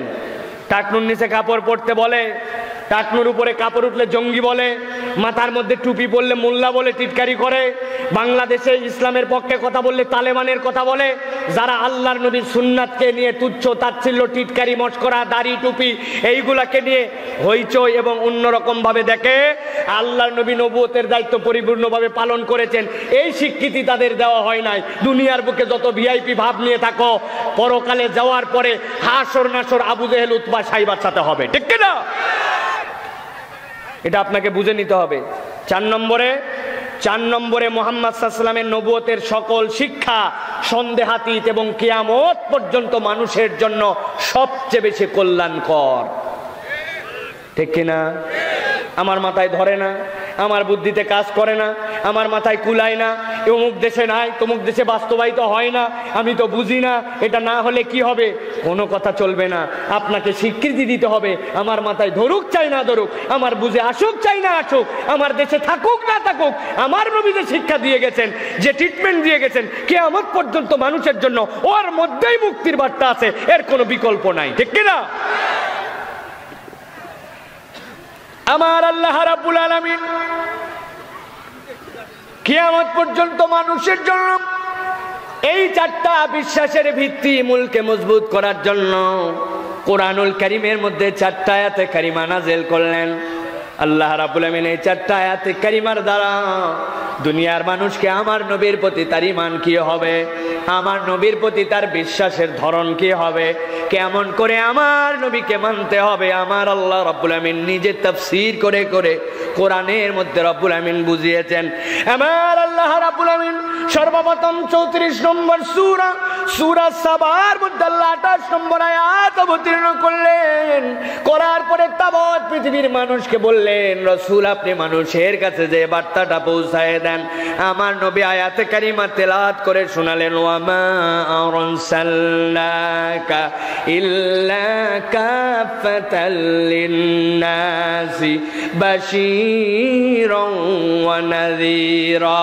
টাকনুর নিচে কাপড় পরতে বলে, টাকনুর উপরে কাপড় উঠলে জঙ্গি বলে, মাথার মধ্যে টুপি পরলে মোল্লা বলে টিটকারি করে, বাংলাদেশে ইসলামের পক্ষে কথা বললে তালেবানের কথা বলে। যারা আল্লাহর নবীর সুন্নাতকে নিয়ে তুচ্ছ তাচ্ছিল্য, টিটকারি, মস্করা, দাড়ি, টুপি এইগুলাকে নিয়ে হইচই এবং অন্যরকমভাবে দেখে, আল্লাহর নবী নবুয়তের দায়িত্ব পরিপূর্ণভাবে পালন করেছেন এই স্বীকৃতি তাদের দেওয়া হয় নাই। দুনিয়ার বুকে যত ভিআইপি ভাব নিয়ে থাকো, পরকালে যাওয়ার পরে হাসর নাসর আবু জেহেল উতবা সাইবার সাথে হবে, ঠিক কিনা? এটা আপনাকে বুঝে নিতে হবে। চার নম্বরে চার নম্বরে মুহাম্মদ সাল্লাল্লাহু আলাইহি ওয়াসাল্লামের নবুয়তের সকল শিক্ষা সন্দেহাতীত এবং কিয়ামত পর্যন্ত মানুষের জন্য সবচেয়ে বেশি কল্যাণকর, ঠিক কিনা? আমার মাথায় ধরে না, আমার বুদ্ধিতে কাজ করে না, আমার মাথায় কুলায় না, অমুক দেশে নাই, তমুক দেশে বাস্তবায়িত হয় না, আমি তো বুঝি না, এটা না হলে কি হবে, কোনো কথা চলবে না। আপনাকে স্বীকৃতি দিতে হবে, আমার মাথায় ধরুক চাই না ধরুক, আমার বুঝে আসুক চাই না আসুক, আমার দেশে থাকুক না থাকুক, আমার নবী যে শিক্ষা দিয়ে গেছেন, যে ট্রিটমেন্ট দিয়ে গেছেন কিয়ামত পর্যন্ত মানুষের জন্য, ওর মধ্যেই মুক্তির বার্তা আছে, এর কোনো বিকল্প নাই, ঠিক কিনা? আমার আল্লাহ রাব্বুল আলামিন কিয়ামত পর্যন্ত মানুষের জন্য এই চারটা বিশ্বাসের ভিত্তি মূলকে মজবুত করার জন্য কোরআনুল কারীমের মধ্যে চারটা আয়াতে কারিমা নাযিল করলেন। আল্লাহ রাব্বুল আলামিন এই চারটা আয়াতে কারিমার দ্বারা দুনিয়ার মানুষকে আমার নবীর প্রতি তার ঈমান কি হবে, আমার নবীর প্রতি তার বিশ্বাসের ধরন কি হবে, কেমন করে আমার নবীকে মানতে হবে, আমার আল্লাহ রাব্বুল আমিন নিজে তাফসীর করে করে কোরআনের মধ্যে রাব্বুল আমিন বুঝিয়েছেন। আমার আল্লাহ রাব্বুল আমিন সর্বপ্রথম চৌত্রিশ নম্বর সূরা সূরা সাবার মুদাল্লাটার নম্বর আয়াত অবতীর্ণ করলেন। করার পরে তাবৎ পৃথিবীর মানুষকে বললেন, রাসূল আপনি মানুষের কাছে যে বার্তাটা পৌঁছায় দেন। আমার নবী আয়াতে কারিমা তেলাওয়াত করে শোনালেন, ওয়া মা আরসালনাকা ইল্লা কাফাতাল লিন-নাসি বাশীরাও ওয়া নাযীরা।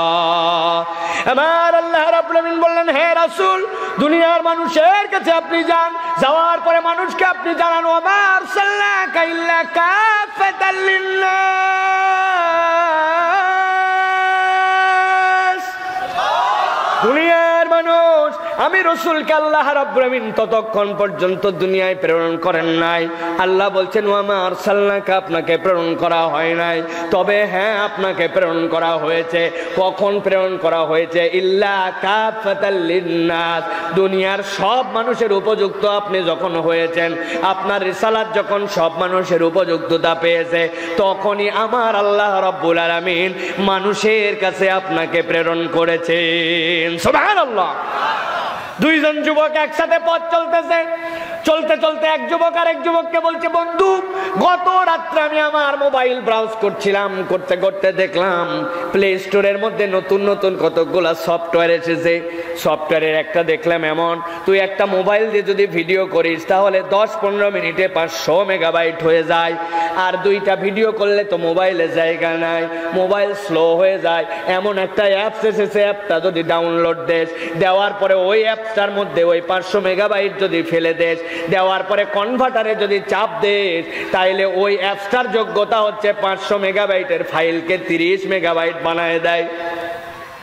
আমার আল্লাহ রাব্বুল আমিন বললেন, হে রাসূল দুনিয়ার মানুষের কাছে আপনি যান, যাওয়ার পরে মানুষকে আপনি জানান ওয়া মা আরসালনাকা ইল্লা কাফাতাল লিন-নাস। দুনিয়ার মানুষ আমি রাসূলকে আল্লাহ রাব্বুল আমিন ততক্ষণ পর্যন্ত দুনিয়ায় প্রেরণ করেন নাই। আল্লাহ বলছেন ওয়া মা আরসালনাকা, আপনাকে প্রেরণ করা হয় নাই। তবে হ্যাঁ আপনাকে প্রেরণ করা হয়েছে। কখন প্রেরণ করা হয়েছে? ইল্লা কাফাতাল লিন-নাস, দুনিয়ার সব মানুষের উপযুক্ত আপনি যখন হয়েছেন, আপনার রিসালাত যখন সব মানুষের উপযুক্ততা পেয়েছে, তখনই আমার আল্লাহ রাব্বুল আলামিন মানুষের কাছে আপনাকে প্রেরণ করেছেন। সুবহানাল্লাহ। দুইজন যুবক একসাথে পথ চলতেছে, চলতে চলতে এক যুবক আর এক যুবককে বলছে, বন্ধু গত রাত্রে আমি আমার মোবাইল ব্রাউজ করছিলাম, করতে করতে দেখলাম প্লে স্টোরের মধ্যে নতুন নতুন কতগুলো সফটওয়্যার এসেছে। সফটওয়্যারের একটা দেখলাম এমন, তুই একটা মোবাইল দিয়ে যদি ভিডিও করিস তাহলে দশ পনেরো মিনিটে পাঁচশো মেগাবাইট হয়ে যায়, আর দুইটা ভিডিও করলে তো মোবাইলে জায়গা নাই, মোবাইল স্লো হয়ে যায়। এমন একটা অ্যাপস এসেছে, অ্যাপটা যদি ডাউনলোড দেশ, দেওয়ার পরে ওই অ্যাপসটার মধ্যে ওই পাঁচশো মেগাবাইট যদি ফেলে দেশ, দেওয়ার পরে কনভার্টারে যদি চাপ দেয়, তাইলে ওই অ্যাপসটার যোগ্যতা হচ্ছে পাঁচশো মেগাবাইটের ফাইলকে তিরিশ মেগাবাইট বানায় দেয়।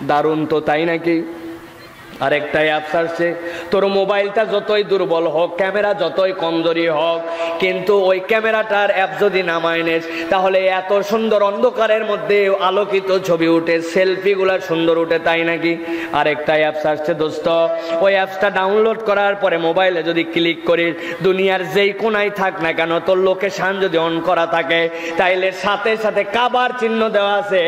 দারুণ তো, তাই নাকি? আরেকটাই অ্যাপস আসছে, তোর মোবাইলটা যতই দুর্বল হোক, ক্যামেরা যতই কমজোরি হোক, কিন্তু ওই ক্যামেরাটার অ্যাপ যদি নামায় নেস, তাহলে এত সুন্দর অন্ধকারের মধ্যে আলোকিত ছবি উঠে, সেলফিগুলো সুন্দর উঠে, তাই নাকি? আরেকটা অ্যাপস আসছে দোস্ত, ওই অ্যাপসটা ডাউনলোড করার পরে মোবাইলে যদি ক্লিক করিস, দুনিয়ার যেই কোনায় থাক না কেন তোর লোকেশান যদি অন করা থাকে, তাইলে সাথে সাথে কাবার চিহ্ন দেওয়া আছে,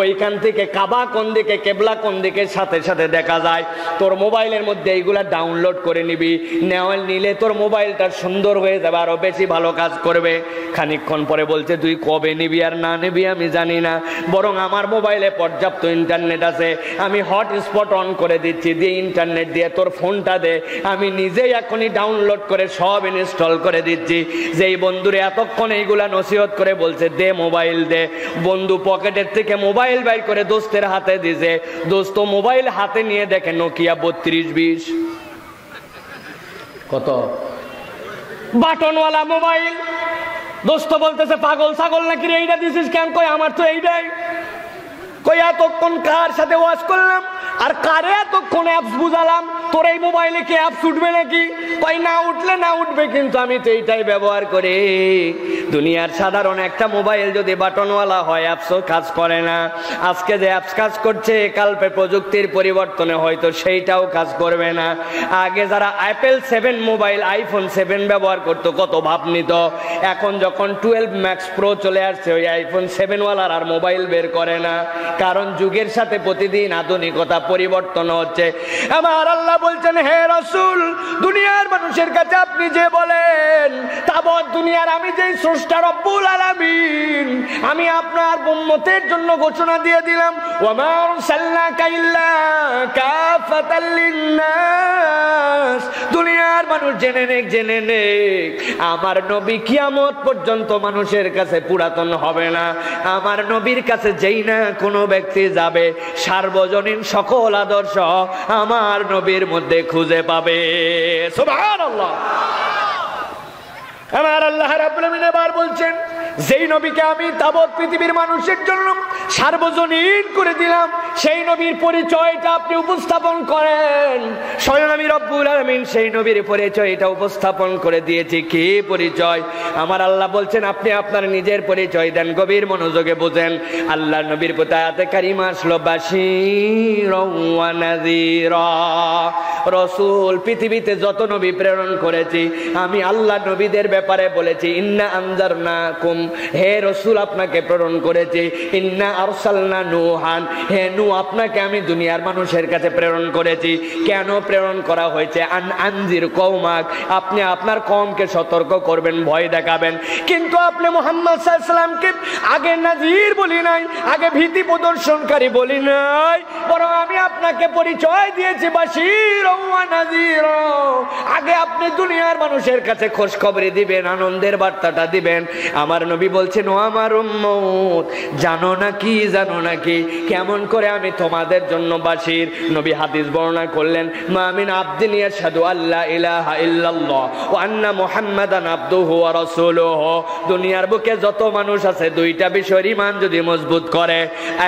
ওইখান থেকে কাবা কোন দিকে, কেবলা কোন দিকে সাথে সাথে দেখা যায়। তোর মোবাইলের মধ্যে এইগুলা ডাউনলোড করে নিবি, নেওয়াল নিলে তোর মোবাইলটা সুন্দর হয়ে যাবে, আরো বেশি ভালো কাজ করবে। খানিকক্ষণ পরে বলছে, তুই কবে নিবি আর না নিবি আমি জানি না, বরং আমার মোবাইলে পর্যাপ্ত ইন্টারনেট আছে, আমি হটস্পট অন করে দিচ্ছি, দিয়ে ইন্টারনেট দিয়ে তোর ফোনটা দে, আমি নিজেই এখনই ডাউনলোড করে সব ইনস্টল করে দিচ্ছি। যেই বন্ধুরে এতক্ষণ এইগুলা নসিহত করে বলছে দে মোবাইল দে, বন্ধু পকেটের থেকে মোবাইল বাইর করে দোস্তের হাতে দিছে। দোস্ত মোবাইল হাতে নিয়ে দেখে নোকিয়া বত্রিশ বিশ, কত বাটনওয়ালা মোবাইল। দোস্ত বলতেছে, পাগল ছাগল নাকি এইটা দিছিস কেন? কই আমার তো এইটাই। কই এতক্ষণ কার সাথে ওয়াজ করলাম আর কারে এতক্ষণ অ্যাপস বুঝালাম? তোর এই মোবাইলে কি অ্যাপস উঠবে নাকি? কই না উঠলে না উঠবে, কিন্তু আমি তো এইটাই ব্যবহার করি। দুনিয়ার সাধারণ একটা মোবাইল যদি বাটনওয়ালা হয়, অ্যাপসও কাজ করে না। আজকে যে অ্যাপস কাজ করছে, কালকে প্রযুক্তির পরিবর্তনে হয়তো সেইটাও কাজ করবে না। আগে যারা apple seven mobile, iPhone seven ব্যবহার করতো, কত ভাব নিত। এখন যখন টুয়েলভ ম্যাক্স প্রো চলে আসছে, ওই আইফোন সেভেনওয়ালার আর মোবাইল বের করে না, কারণ যুগের সাথে প্রতিদিন আধুনিকতা পরিবর্তন হচ্ছে। আমার আল্লাহ বলছেন, হে রাসূল দুনিয়ার মানুষের কাছে আপনি যে বলেন, তাবৎ দুনিয়ার আমি যেই স্রষ্টা রব্বুল আলামিন, আমি আপনার উম্মতের জন্য ঘোষণা দিয়ে দিলাম ওয়া মা আরসালনাকা ইল্লা কাফাতাল লিন-নাস। দুনিয়ার মানুষ জেনে নেক, জেনে নেক আমার নবী কিয়ামত পর্যন্ত মানুষের কাছে পুরাতন হবে না। আমার নবীর কাছে যেই না কোনো ব্যক্তি যাবে, সার্বজনীন সকল আদর্শ আমার নবীর মধ্যে খুঁজে পাবে। সুবহানাল্লাহ। আমার আল্লাহ রাব্বুল আমিন এবার বলছেন, যেই নবীকে আমি তাবৎ পৃথিবীর মানুষের জন্য সার্বজনীন করে দিলাম, সেই নবীর পরিচয়টা আপনি উপস্থাপন করেন। স্বয়ং আমি রব্বুল আলামিন সেই নবীর পরিচয়টা উপস্থাপন করে দিয়েছি। কি পরিচয়? আমার আল্লাহ বলছেন, আপনি আপনার নিজের পরিচয় দেন। গভীর মনোযোগে বোঝেন, আল্লাহ নবীর প্রতি আয়াতে কারিমা আসলো বাশীরা ওয়া নাযীরা। রাসূল পৃথিবীতে যত নবী প্রেরণ করেছি, আমি আল্লাহ নবীদের ব্যাপারে বলেছি ইন্না আনজারনাকুম हे रसूल आपनाके प्रेरण करेछे इन्ना आरसालना नूहान हे नू आपनाके आमी दुनियार मानुषेर काछे प्रेरण करेछि केन प्रेरण करा हयेछे आन आनजिर कौमाक आपनि आपनार कौमके सतर्क करबेन भय देखाबेन किन्तु आपनि मुहम्मद साल्लाल्लाहु अलैहि वसल्लमके आगे नजीर बोली नाई आगे भीति प्रदर्शनकारी बोली नाई बरং आमी आपनाके परिचय दिएछि बाशिर ओया नजीर आगे आपनि दुनियार मानुषेर काछे खोज खबरी दिबेन आनंदेर बार्ताटा दिबेन आमार नबी बोलছেন ও আমার উম্মত জানো না কি জানো না কি কেমন করে আমি তোমাদের জন্য বাশির নবী হাদিস বর্ণনা করলেন মা মিন আব্দিন ইয়াশহাদু আল্লা ইলাহা ইল্লাল্লাহ ওয়া আন্না মুহাম্মাদান আবদুহু ওয়া রাসূলুহু দুনিয়ার বুকে যত মানুষ আছে দুইটা বিষয়ের ঈমান যদি মজবুত করে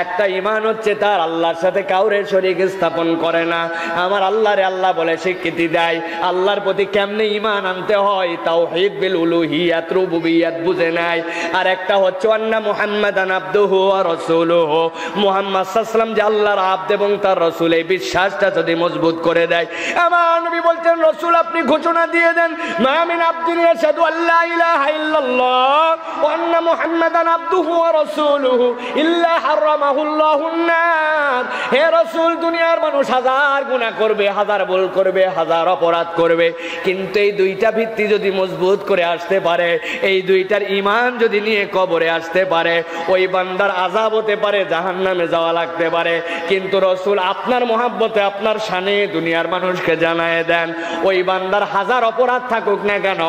একটা ঈমান হচ্ছে তার আল্লাহর সাথে কাউরে শরীক স্থাপন করে না আমার আল্লাহরে আল্লাহ বলে স্বীকৃতি দেয় আল্লাহর প্রতি কেমনে ঈমান আনতে হয় তাওহীদ বিল উলুহিয়াত রুবুবিয়াত বুঝে নাই আর একটা হচ্ছে আন্না মুহাম্মাদান আবদুহু ওয়া রাসূলুহু মুহাম্মদ সাল্লাল্লাহু আলাইহি ওয়াসাল্লাম যে আল্লাহর আব্দ এবং তার রাসূল এই বিশ্বাসটা যদি মজবুত করে দেয় আমার নবী বলতেন রাসূল আপনি ঘোষণা দিয়ে দেন মা মিন আব্দিন ইয়াশহাদু আল্লা ইলাহা ইল্লাল্লাহ ওয়া আন্না মুহাম্মাদান আবদুহু ওয়া রাসূলুহু ইল্লা হারামাহুল্লাহুন নার হে রাসূল দুনিয়ার মানুষ হাজার গুনাহ করবে হাজার ভুল করবে হাজার অপরাধ করবে কিন্তু এই দুইটা ভিত্তি যদি মজবুত করে আসতে পারে এই দুইটার ঈমান যদি নিয়ে কবরে আসতে পারে ওই বান্দার আযাব হতে পারে জাহান্নামে যাওয়া লাগতে পারে কিন্তু রাসূল আপনার মহব্বতে আপনার শানে দুনিয়ার মানুষকে জানায় দেন ওই বান্দার হাজার অপরাধ থাকুক না কেন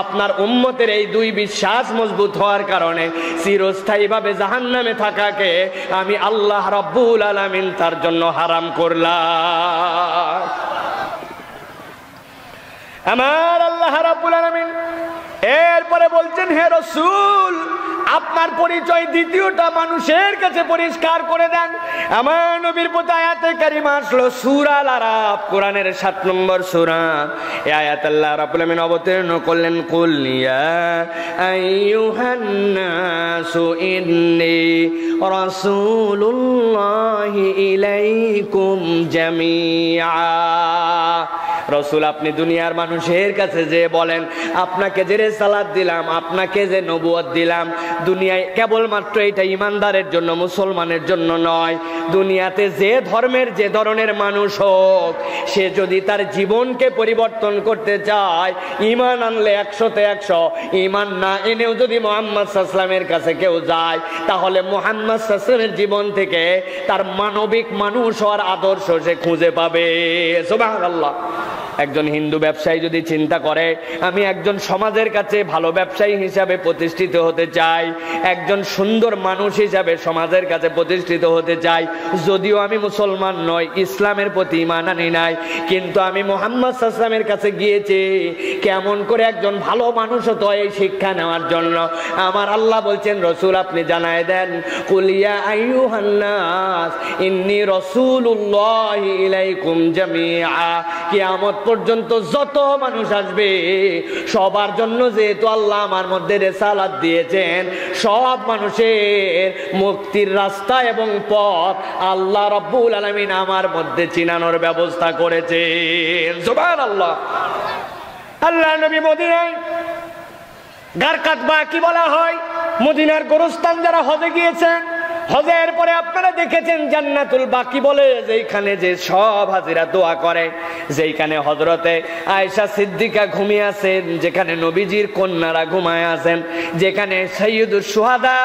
আপনার উম্মতের এই দুই বিশ্বাস মজবুত হওয়ার কারণে চিরস্থায়ীভাবে জাহান্নামে থাকাকে আমি আল্লাহ রাব্বুল আলামিন তার জন্য হারাম করলাম আমার আল্লাহ রাব্বুল আলামিন এরপরে বলছেন হে রাসূল আপনার পরিচয় দ্বিতীয়টা মানুষের কাছে পরিষ্কার করে দেন আমার নবীর প্রতি আয়াতে কারিমা আসলো সূরা আরাফ কোরআনের সাত নম্বর সূরা এই আয়াত আল্লাহ রাব্বুল আমিন অবতীর্ণ করলেন কুল ইয়া আইয়ুহান নাসু ইন্নী রাসূলুল্লাহি ইলাইকুম জামিআ রাসূল আপনি দুনিয়ার মানুষের কাছে যে বলেন আপনাকে যে সালাত দিলাম আপনাকে যে নবুয়ত দিলাম দুনিয়ায় কেবলমাত্র এটা ইমানদারের জন্য মুসলমানের জন্য নয় দুনিয়াতে যে ধর্মের যে ধরনের মানুষ হোক সে যদি তার জীবনকে পরিবর্তন করতে চায় ইমান আনলে একশোতে একশো ইমান না এনেও যদি মুহাম্মদ সাল্লাল্লাহু আলাইহি ওয়াসাল্লামের কাছে কেউ যায় তাহলে মুহাম্মদ সাল্লাল্লাহু আলাইহি ওয়াসাল্লামের জীবন থেকে তার মানবিক মানুষ হওয়ার আদর্শ সে খুঁজে পাবে সুবহানাল্লাহ একজন হিন্দু ব্যবসায়ী যদি চিন্তা করে আমি একজন সমাজের কাছে ভালো ব্যবসায়ী হিসাবে প্রতিষ্ঠিত হতে চাই একজন সুন্দর মানুষ হিসাবে সমাজের কাছে প্রতিষ্ঠিত হতে চাই যদিও আমি মুসলমান নই ইসলামের প্রতি ঈমান আনি নাই কিন্তু আমি মুহাম্মদ সাল্লাল্লাহু আলাইহি ওয়াসাল্লামের কাছে গিয়েছি কেমন করে একজন ভালো মানুষ হতে হয় এই শিক্ষা নেওয়ার জন্য আমার আল্লাহ বলছেন রাসূল আপনি জানায় দেন কুল ইয়া আইয়ুহান নাস ইন্নী রাসূলুল্লাহি ইলাইকুম জামিআ কিয়ামত পর্যন্ত যত মানুষ আসবে সবার জন্য যেহেতু আল্লাহ আমার মধ্যে রিসালাত দিয়েছেন সব মানুষের মুক্তির রাস্তা এবং পথ আল্লাহ রাব্বুল আলামিন আমার মধ্যে চিনানোর ব্যবস্থা করেছেন সুবহানাল্লাহ আল্লাহ নবী মদিনায় গারকাত বা কি বলা হয় মদিনার গোরস্থান যারা হজে গিয়েছেন হজের পরে আপনারা দেখেছেন জান্নাতুল বাকি বলে যেখানে যে সব হাজিরা দোয়া করে যেখানে হযরতে আয়েশা সিদ্দিকা ঘুমিয়ে আছেন যেখানে নবীজির কন্যারা ঘুমায় আছেন যেখানে সাইয়্যিদুশ শুহাদা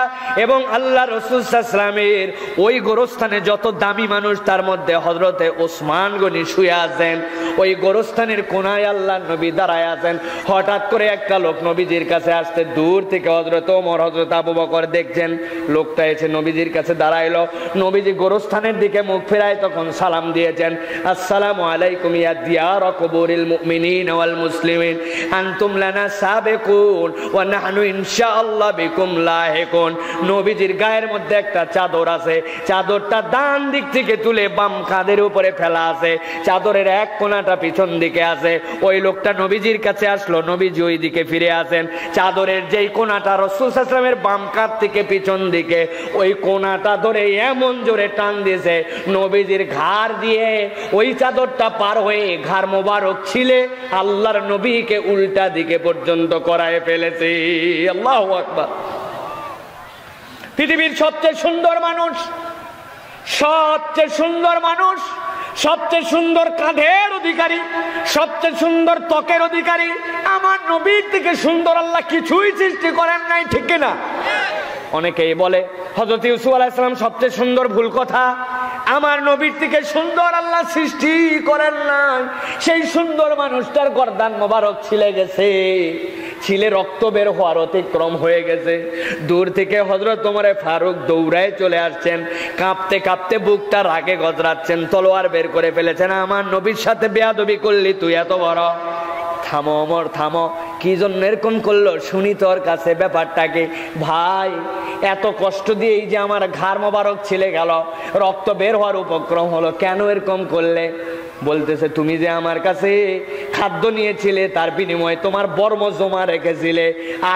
এবং আল্লাহ রাসূল সাল্লাল্লাহু আলাইহি ওয়াসাল্লামের ওই গোরস্থানে যত দামি মানুষ তার মধ্যে হযরতে ওসমান গনি শুয়ে আছেন ওই গোরস্থানের কোনায় আল্লাহর নবী দাঁড়ায় আছেন হঠাৎ করে একটা লোক নবীজির কাছে আসতে দূর থেকে হযরত ওমর হযরত আবু বকর দেখছেন লোকটা এসে নবীজির কাছে দাঁড়াইলো নবীজি গোরস্থানের দিকে মুখ ফেরায় তখন সালাম দিয়েছেন আসসালামু আলাইকুম ইয়া দিয়ারা কুবুরিল মুমিনিন ওয়াল মুসলিমিন আনতুম লানা সাবিকুন ওয়া নাহনু ইনশাআল্লাহ বিকুম লাহিকুন নবীজির গায়ের মধ্যে একটা চাদর আছে চাদরটা ডান দিক থেকে তুলে বাম কাঁধের উপরে ফেলা আছে চাদরের এক কোণাটা পিছন দিকে আছে ওই লোকটা নবীজির কাছে আসলো নবীজি ওই দিকে ফিরে আসেন চাদরের যেই কোণাটা রাসূল সাল্লাল্লাহু আলাইহি ওয়াসাল্লামের বাম কাঁধ থেকে পিছন দিকে ওই কোণ নাটা ধরে এমন জোরে টান দিয়েছে নবীজির ঘাড় দিয়ে ওই চাদরটা পার হয়ে ঘাড় মোবারক ছিলে আল্লাহর নবীকে উল্টা দিকে পর্যন্ত করায় ফেলেছে আল্লাহু আকবার পৃথিবীর সবচেয়ে সুন্দর মানুষ, সবচেয়ে সুন্দর মানুষ, সবচেয়ে সুন্দর কাঁধের অধিকারী, সবচেয়ে সুন্দর ত্বকের অধিকারী, আমার নবীর থেকে সুন্দর আল্লাহ কিছুই সৃষ্টি করেন নাই, ঠিক না? অনেকেই বলে হযরত ইউসুফ আলাইহিস সালাম সবচেয়ে সুন্দর, ভুল কথা। আমার নবীর থেকে সুন্দর আল্লাহ সৃষ্টি করেন নাই। সেই সুন্দর মানুষটার গর্দান মোবারক ছিলে গেছে, ছিলে রক্ত বের হওয়ার অতিক্রম হয়ে গেছে। দূর থেকে হযরত ওমর ফারুক দৌড়ায় চলে আসছেন, কাঁপতে কাঁপতে বুকটা রাগে গজরাচ্ছেন, তলোয়ার বের করে ফেলেছেন, আমার নবীর সাথে বেয়াদবি করলি তুই, এত বড়! থামো ওমর, থামো, কি জন্য এরকম করলো শুনি তোর কাছে ব্যাপারটাকে। ভাই, এত কষ্ট দিয়ে এই যে আমার ঘাড় মোবারক ছিলে গেল, রক্ত বের হওয়ার উপক্রম হলো, কেন এরকম করলে? বলতেছে, তুমি যে আমার কাছে খাদ্য নিয়েছিলে তার বিনিময়ে তোমার বর্ম জমা রেখেছিলে,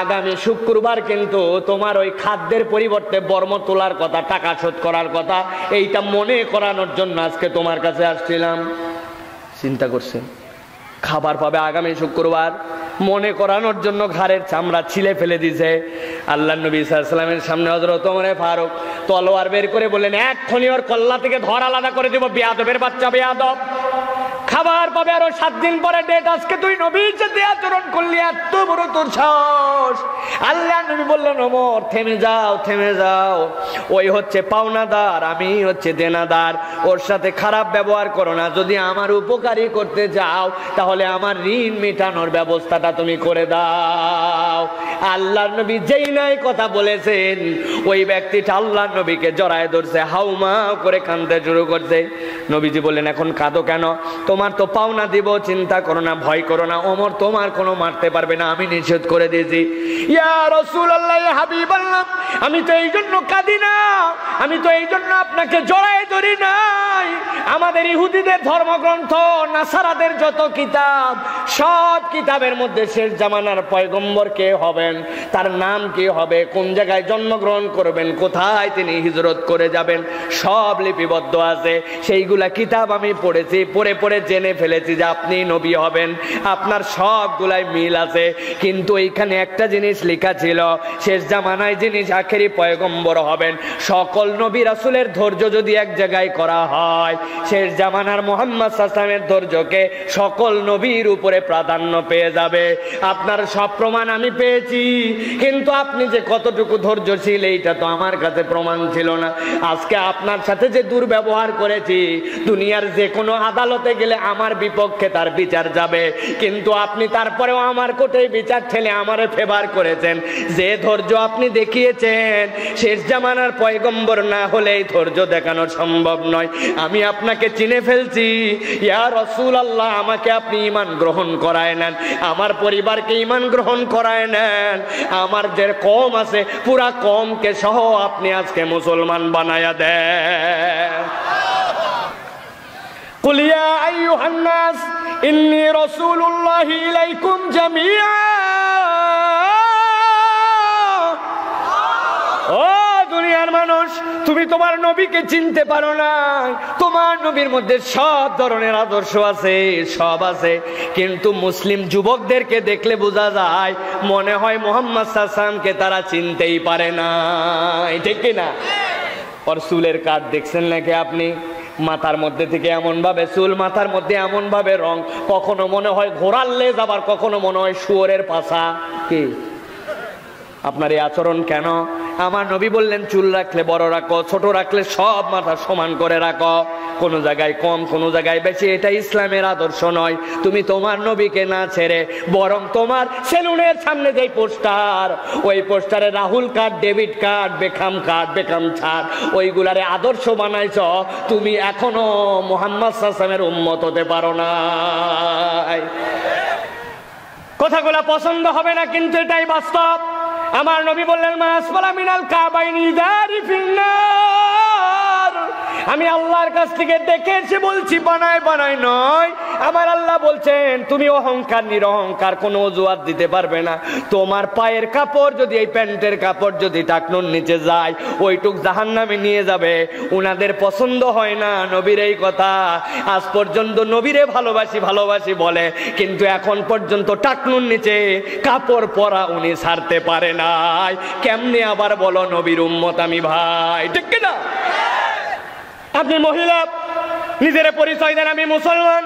আগামী শুক্রবার কিন্তু তোমার ওই খাদ্যের পরিবর্তে বর্ম তোলার কথা, টাকা শোধ করার কথা, এইটা মনে করানোর জন্য আজকে তোমার কাছে আসছিলাম। চিন্তা করছে খাবার পাবে আগামী শুক্রবার, মনে করানোর জন্য ঘাড়ের চামড়া ছিলে ফেলে দিছে। আল্লাহর নবী সাল্লাল্লাহু আলাইহি ওয়াসাল্লামের সামনে হযরত ওমর ফারুক তলোয়ার বের করে বললেন, এক্ষুনি ওর কল্লা থেকে ধর আলাদা করে দেব, বেয়াদবের বাচ্চা বেয়াদব, খাবার পাবে আরো সাত দিন পরে ডেট, আজকে তুই নবীর সাথে আচরণ করলি, এত বড় তোর সাহস! আল্লাহর নবী বললেন, ওমর থেমে যাও, থেমে যাও, ওই হচ্ছে পাওনাদার, আমি হচ্ছে দেনাদার, ওর সাথে খারাপ ব্যবহার করো না, যদি আমার উপকারী করতে যাও তাহলে আমার ঋণ মেটানোর ব্যবস্থাটা তুমি করে দাও। আল্লাহর নবী যেই নাই কথা বলেছেন, ওই ব্যক্তিটা আল্লাহর নবীকে জড়ায় ধরছে, হাউমাউ করে কাঁদতে শুরু করছে। নবীজি বললেন, এখন কাঁদো কেন? তোমার তো পাওনা দিব, চিন্তা করো না, ভয় করো না। ওমর, তোমার কোনো মারতে পারবে না, আমি নিষেধ করে দিয়েছি। ইয়া রাসূলুল্লাহ, ইয়া হাবিবাল্লাহ, আমি তো এই জন্য কাঁদি না, আমি তো এই জন্য আপনাকে জড়ায় ধরি নাই। আমাদের ইহুদিদের ধর্মগ্রন্থ, নাসারাদের যত কিতাব, সব কিতাবের মধ্যে শেষ জামানার পয়গম্বর কে হবেন, তার নাম কি হবে, কোন জায়গায় জন্মগ্রহণ করবেন, কোথায় তিনি হিজরত করে যাবেন, সব লিপিবদ্ধ আছে। সেইগুলা কিতাব আমি পড়েছি, পড়ে পড়ে জেনে ফেলেছি যে আপনি নবী হবেন, আপনার সবগুলাই মিল আছে। কিন্তু এইখানে একটা জিনিস লেখা ছিল, শেষ জামানায় যিনি আখেরি পয়গম্বর হবেন, সকল নবী রাসূলের ধৈর্য যদি এক জায়গায় করা হয়, শেষ জামানার মুহাম্মদ সাল্লাল্লাহু আলাইহি ওয়াসাল্লামের ধৈর্যকে সকল নবীর উপরে প্রাধান্য পেয়ে যাবে। আপনার সব প্রমাণ আমি পেয়েছি, কিন্তু আপনি যে কতটুকু ধৈর্যশীল এইটা তো আমার কাছে প্রমাণ ছিল না। আজকে আপনার সাথে যে দুর্ব্যবহার করেছি, দুনিয়ার যে কোনো আদালতে গেলে আমার বিপক্ষে তার বিচার যাবে, কিন্তু আপনি তারপরেও আমার কোর্টে বিচার ঠেলে আমারে ফেভার করেছেন। যে ধৈর্য আপনি দেখিয়েছেন, শেষ জামানার পয়গম্বর না হলে এই ধৈর্য দেখানো সম্ভব নয়। আমি আপনাকে চিনে ফেলছি, ইয়া রাসূলুল্লাহ, আমাকে আপনি ঈমান গ্রহণ করায় নেন, আমার পরিবারকে ঈমান গ্রহণ করায় নেন, আমার যে কওম আছে পুরা কওমকে সহ আপনি আজকে মুসলমান বানায়া দেন। قل يا أيها الناس إني رسول الله إليكم جميعا দুনিয়ার মানুষ, তুমি তোমার নবীকে চিনতে পারো না। তোমার নবীর মধ্যে সব ধরনের আদর্শ আছে, সব আছে, কিন্তু মুসলিম যুবকদেরকে দেখলে বোঝা যায় মনে হয় মুহাম্মদ সাল্লাল্লাহু আলাইহি ওয়াসাল্লামকে তারা চিনতেই পারে না, ঠিক কি না? আর চুলের কাট দেখছেন নাকি আপনি? মাথার মধ্যে থেকে এমন ভাবে চুল, মাথার মধ্যে এমন ভাবে রং, কখনো মনে হয় ঘোড়ার লেজ, আবার কখনো মনে হয় শুয়োরের পাছা। কি আপনার এই আচরণ কেন? আমার নবী বললেন, চুল রাখলে বড় রাখো, ছোট রাখলে সব মাথা সমান করে রাখো, কোনো জায়গায় কম, কোনো জায়গায় বেশি, এটা ইসলামের আদর্শ নয়। তুমি তোমার নবীকে না ছেড়ে বরং তোমার সেলুনের সামনে যে পোস্টার, ওই পোস্টারে রাহুল কার্ড, ডেবিট কার্ড, বেকাম কার্ড, বেকাম ছাড়, ওইগুলারে আদর্শ বানাইছ, তুমি এখনো মুহাম্মদ সাল্লাল্লাহু আলাইহি ওয়াসাল্লামের উম্মত হতে পারো না। কথাগুলা পছন্দ হবে না, কিন্তু এটাই বাস্তব। আমার নবী বললেন, মা আসফালা মিনাল কাবাইনি দারি ফিন্নার, আমি আল্লাহর কাছ থেকে দেখে এসে বলছি, বানায় বানায় নয়, আমার আল্লাহ বলছেন তুমি অহংকার নিরহংকার কোনো অজুহাত দিতে পারবে না। তোমার পায়ের কাপড় যদি এই প্যান্টের কাপড় যদি টাকনুর নিচে যায় ওইটুক জাহান্নামে নিয়ে যাবে। উনাদের পছন্দ হয় না নবীর এই কথা। আজ পর্যন্ত নবীরে ভালোবাসি ভালোবাসি বলে, কিন্তু এখন পর্যন্ত টাকনুর নিচে কাপড় পরা উনি ছাড়তে পারে নাই। কেমনে আবার বলো নবীর উম্মত আমি ভাই, ঠিক কিনা? আপনি মহিলা, নিজের পরিচয় দেন আমি মুসলমান,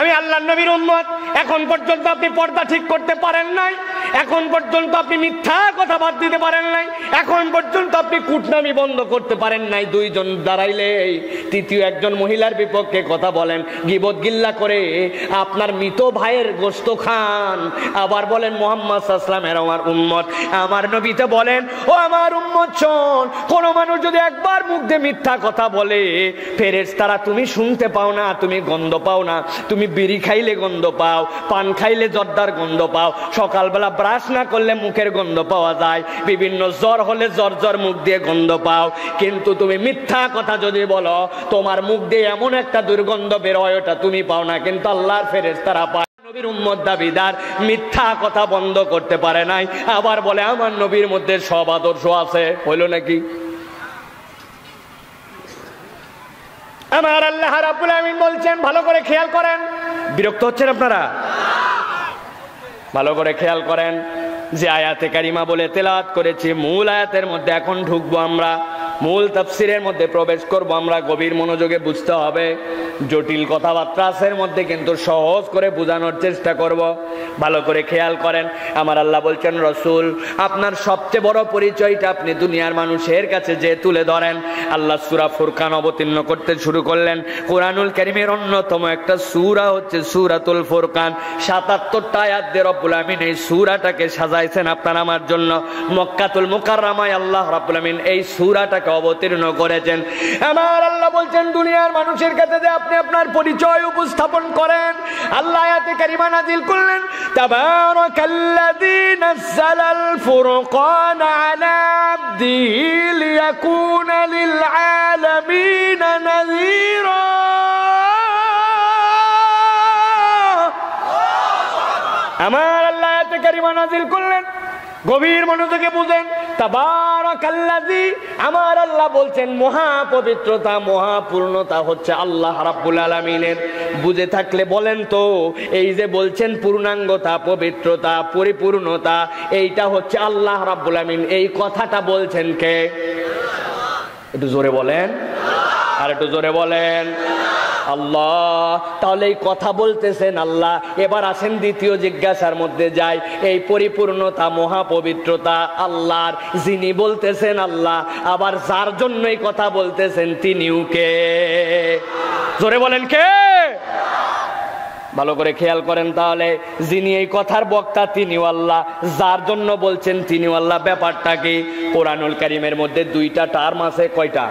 আমি আল্লাহর নবীর উম্মত। এখন পর্যন্ত আপনি পর্দা ঠিক করতে পারেন নাই, এখন পর্যন্ত আপনি মিথ্যা কথা বাদ দিতে পারেন নাই, এখন পর্যন্ত আপনি কুটনামি বন্ধ করতে পারেন নাই। দুইজন দাঁড়াইলে তৃতীয় একজন মহিলার বিপক্ষে কথা বলেন, গীবত গিল্লা করে আপনার মৃত ভাইয়ের গোশত খান, আবার বলেন মুহাম্মদ সাল্লাল্লাহু আলাইহি ওয়াসাল্লাম আমার উম্মত। আমার নবীতে বলেন ও আমার উম্মত শোন, কোন মানুষ যদি একবার মুখ দিয়ে মিথ্যা কথা বলে, ফেরেশতারা তুমি শুনতে পাও না, তুমি গন্ধ পাও না, তুমি বিড়ি খাইলে গন্ধ পাও, পান খাইলে জর্দার গন্ধ পাও, সকালবেলা ব্রাশ না করলে মুখের গন্ধ পাওয়া যায়, বিভিন্ন জ্বর হলে জ্বর জ্বর মুখ দিয়ে গন্ধ পাও। কিন্তু তুমি মিথ্যা কথা যদি বলো, তোমার মুখ দিয়ে এমন একটা দুর্গন্ধ বের হয় ওটা তুমি পাও না, কিন্তু আল্লাহর ফেরেশতারা পায়। নবীর উম্মত দাবিদার মিথ্যা কথা বন্ধ করতে পারে নাই, আবার বলে আমার নবীর মধ্যে সব আদর্শ আছে। হইল নাকি? আমার আল্লাহ রাব্বুল আমিন বলছেন, ভালো করে খেয়াল করেন। বিরক্ত হচ্ছেন আপনারা? ভালো করে খেয়াল করেন। যে আয়াতে কারিমা বলে তেলাওয়াত করেছি মূল আয়াতের মধ্যে এখন ঢুকবো, আমরা মূল তাফসীরের মধ্যে প্রবেশ করবো। আমরা গভীর মনোযোগে বুঝতে হবে, জটিল কথাবার্তা আছে এর মধ্যে, কিন্তু সহজ করে বোঝানোর চেষ্টা করব। ভালো করে খেয়াল করেন, আমার আল্লাহ বলছেন রসুল আপনার সবচেয়ে বড় পরিচয়টা আপনি দুনিয়ার মানুষের কাছে যে তুলে ধরেন। আল্লাহ সূরা ফুরকান অবতীর্ণ করতে শুরু করলেন। কোরআনুল কারীমের অন্যতম একটা সূরা হচ্ছে সূরাতুল ফুরকান। সাতাত্তরটা আয়াত দিয়ে রব্বুল আমিন এই সূরাটাকে সাজাইছেন আপনার আমার জন্য। মক্কাতুল মুকাররামায় আল্লাহ রব্বুল আমিন এই সূরাটাকে অবতীর্ণ করেছেন। আমার আল্লাহ বলছেন দুনিয়ার মানুষের কাছে যে আপনার পরিচয় উপস্থাপন করেন। আল্লাহ আয়াতে কারিমা নাযিল করলেন, তাবারাকাল্লাযী নাযালাল ফুরকান আলা আবদিহি লিয়াকুনা লিল আলামিন নাযীরা। আমার আল্লাহ আয়াতে কারিমা নাযিল করলেন, গভীর মনোযোগে বুঝেন। তাবারাকাল্লাযী, আমার আল্লাহ বলছেন মহাপবিত্রতা মহাপূর্ণতা হচ্ছে আল্লাহ রাব্বুল আলামিনের। বুঝে থাকলে বলেন তো, এই যে বলছেন পূর্ণাঙ্গতা পবিত্রতা পরিপূর্ণতা, এইটা হচ্ছে আল্লাহ রাব্বুল আমিন। এই কথাটা বলছেন কে? একটু জোরে বলেন, আর একটু জোরে বলেন আল্লাহ। তাহলে এই কথা বলতেছেন আল্লাহ। এবার আসেন দ্বিতীয় জিজ্ঞাসার মধ্যে যাই। এই পরিপূর্ণতা মহাপবিত্রতা আল্লাহর, যিনি বলতেছেন আল্লাহ, আবার যার জন্য এই কথা বলতেছেন তিনিও কে? জোরে বলেন কে? ভালো করে খেয়াল করেন, তাহলে যিনি এই কথার বক্তা তিনিও আল্লাহ, যার জন্য বলছেন তিনিও আল্লাহ। ব্যাপারটা কি? কোরআনুল কারীমের মধ্যে দুইটা টার্ম আছে। কয়টা?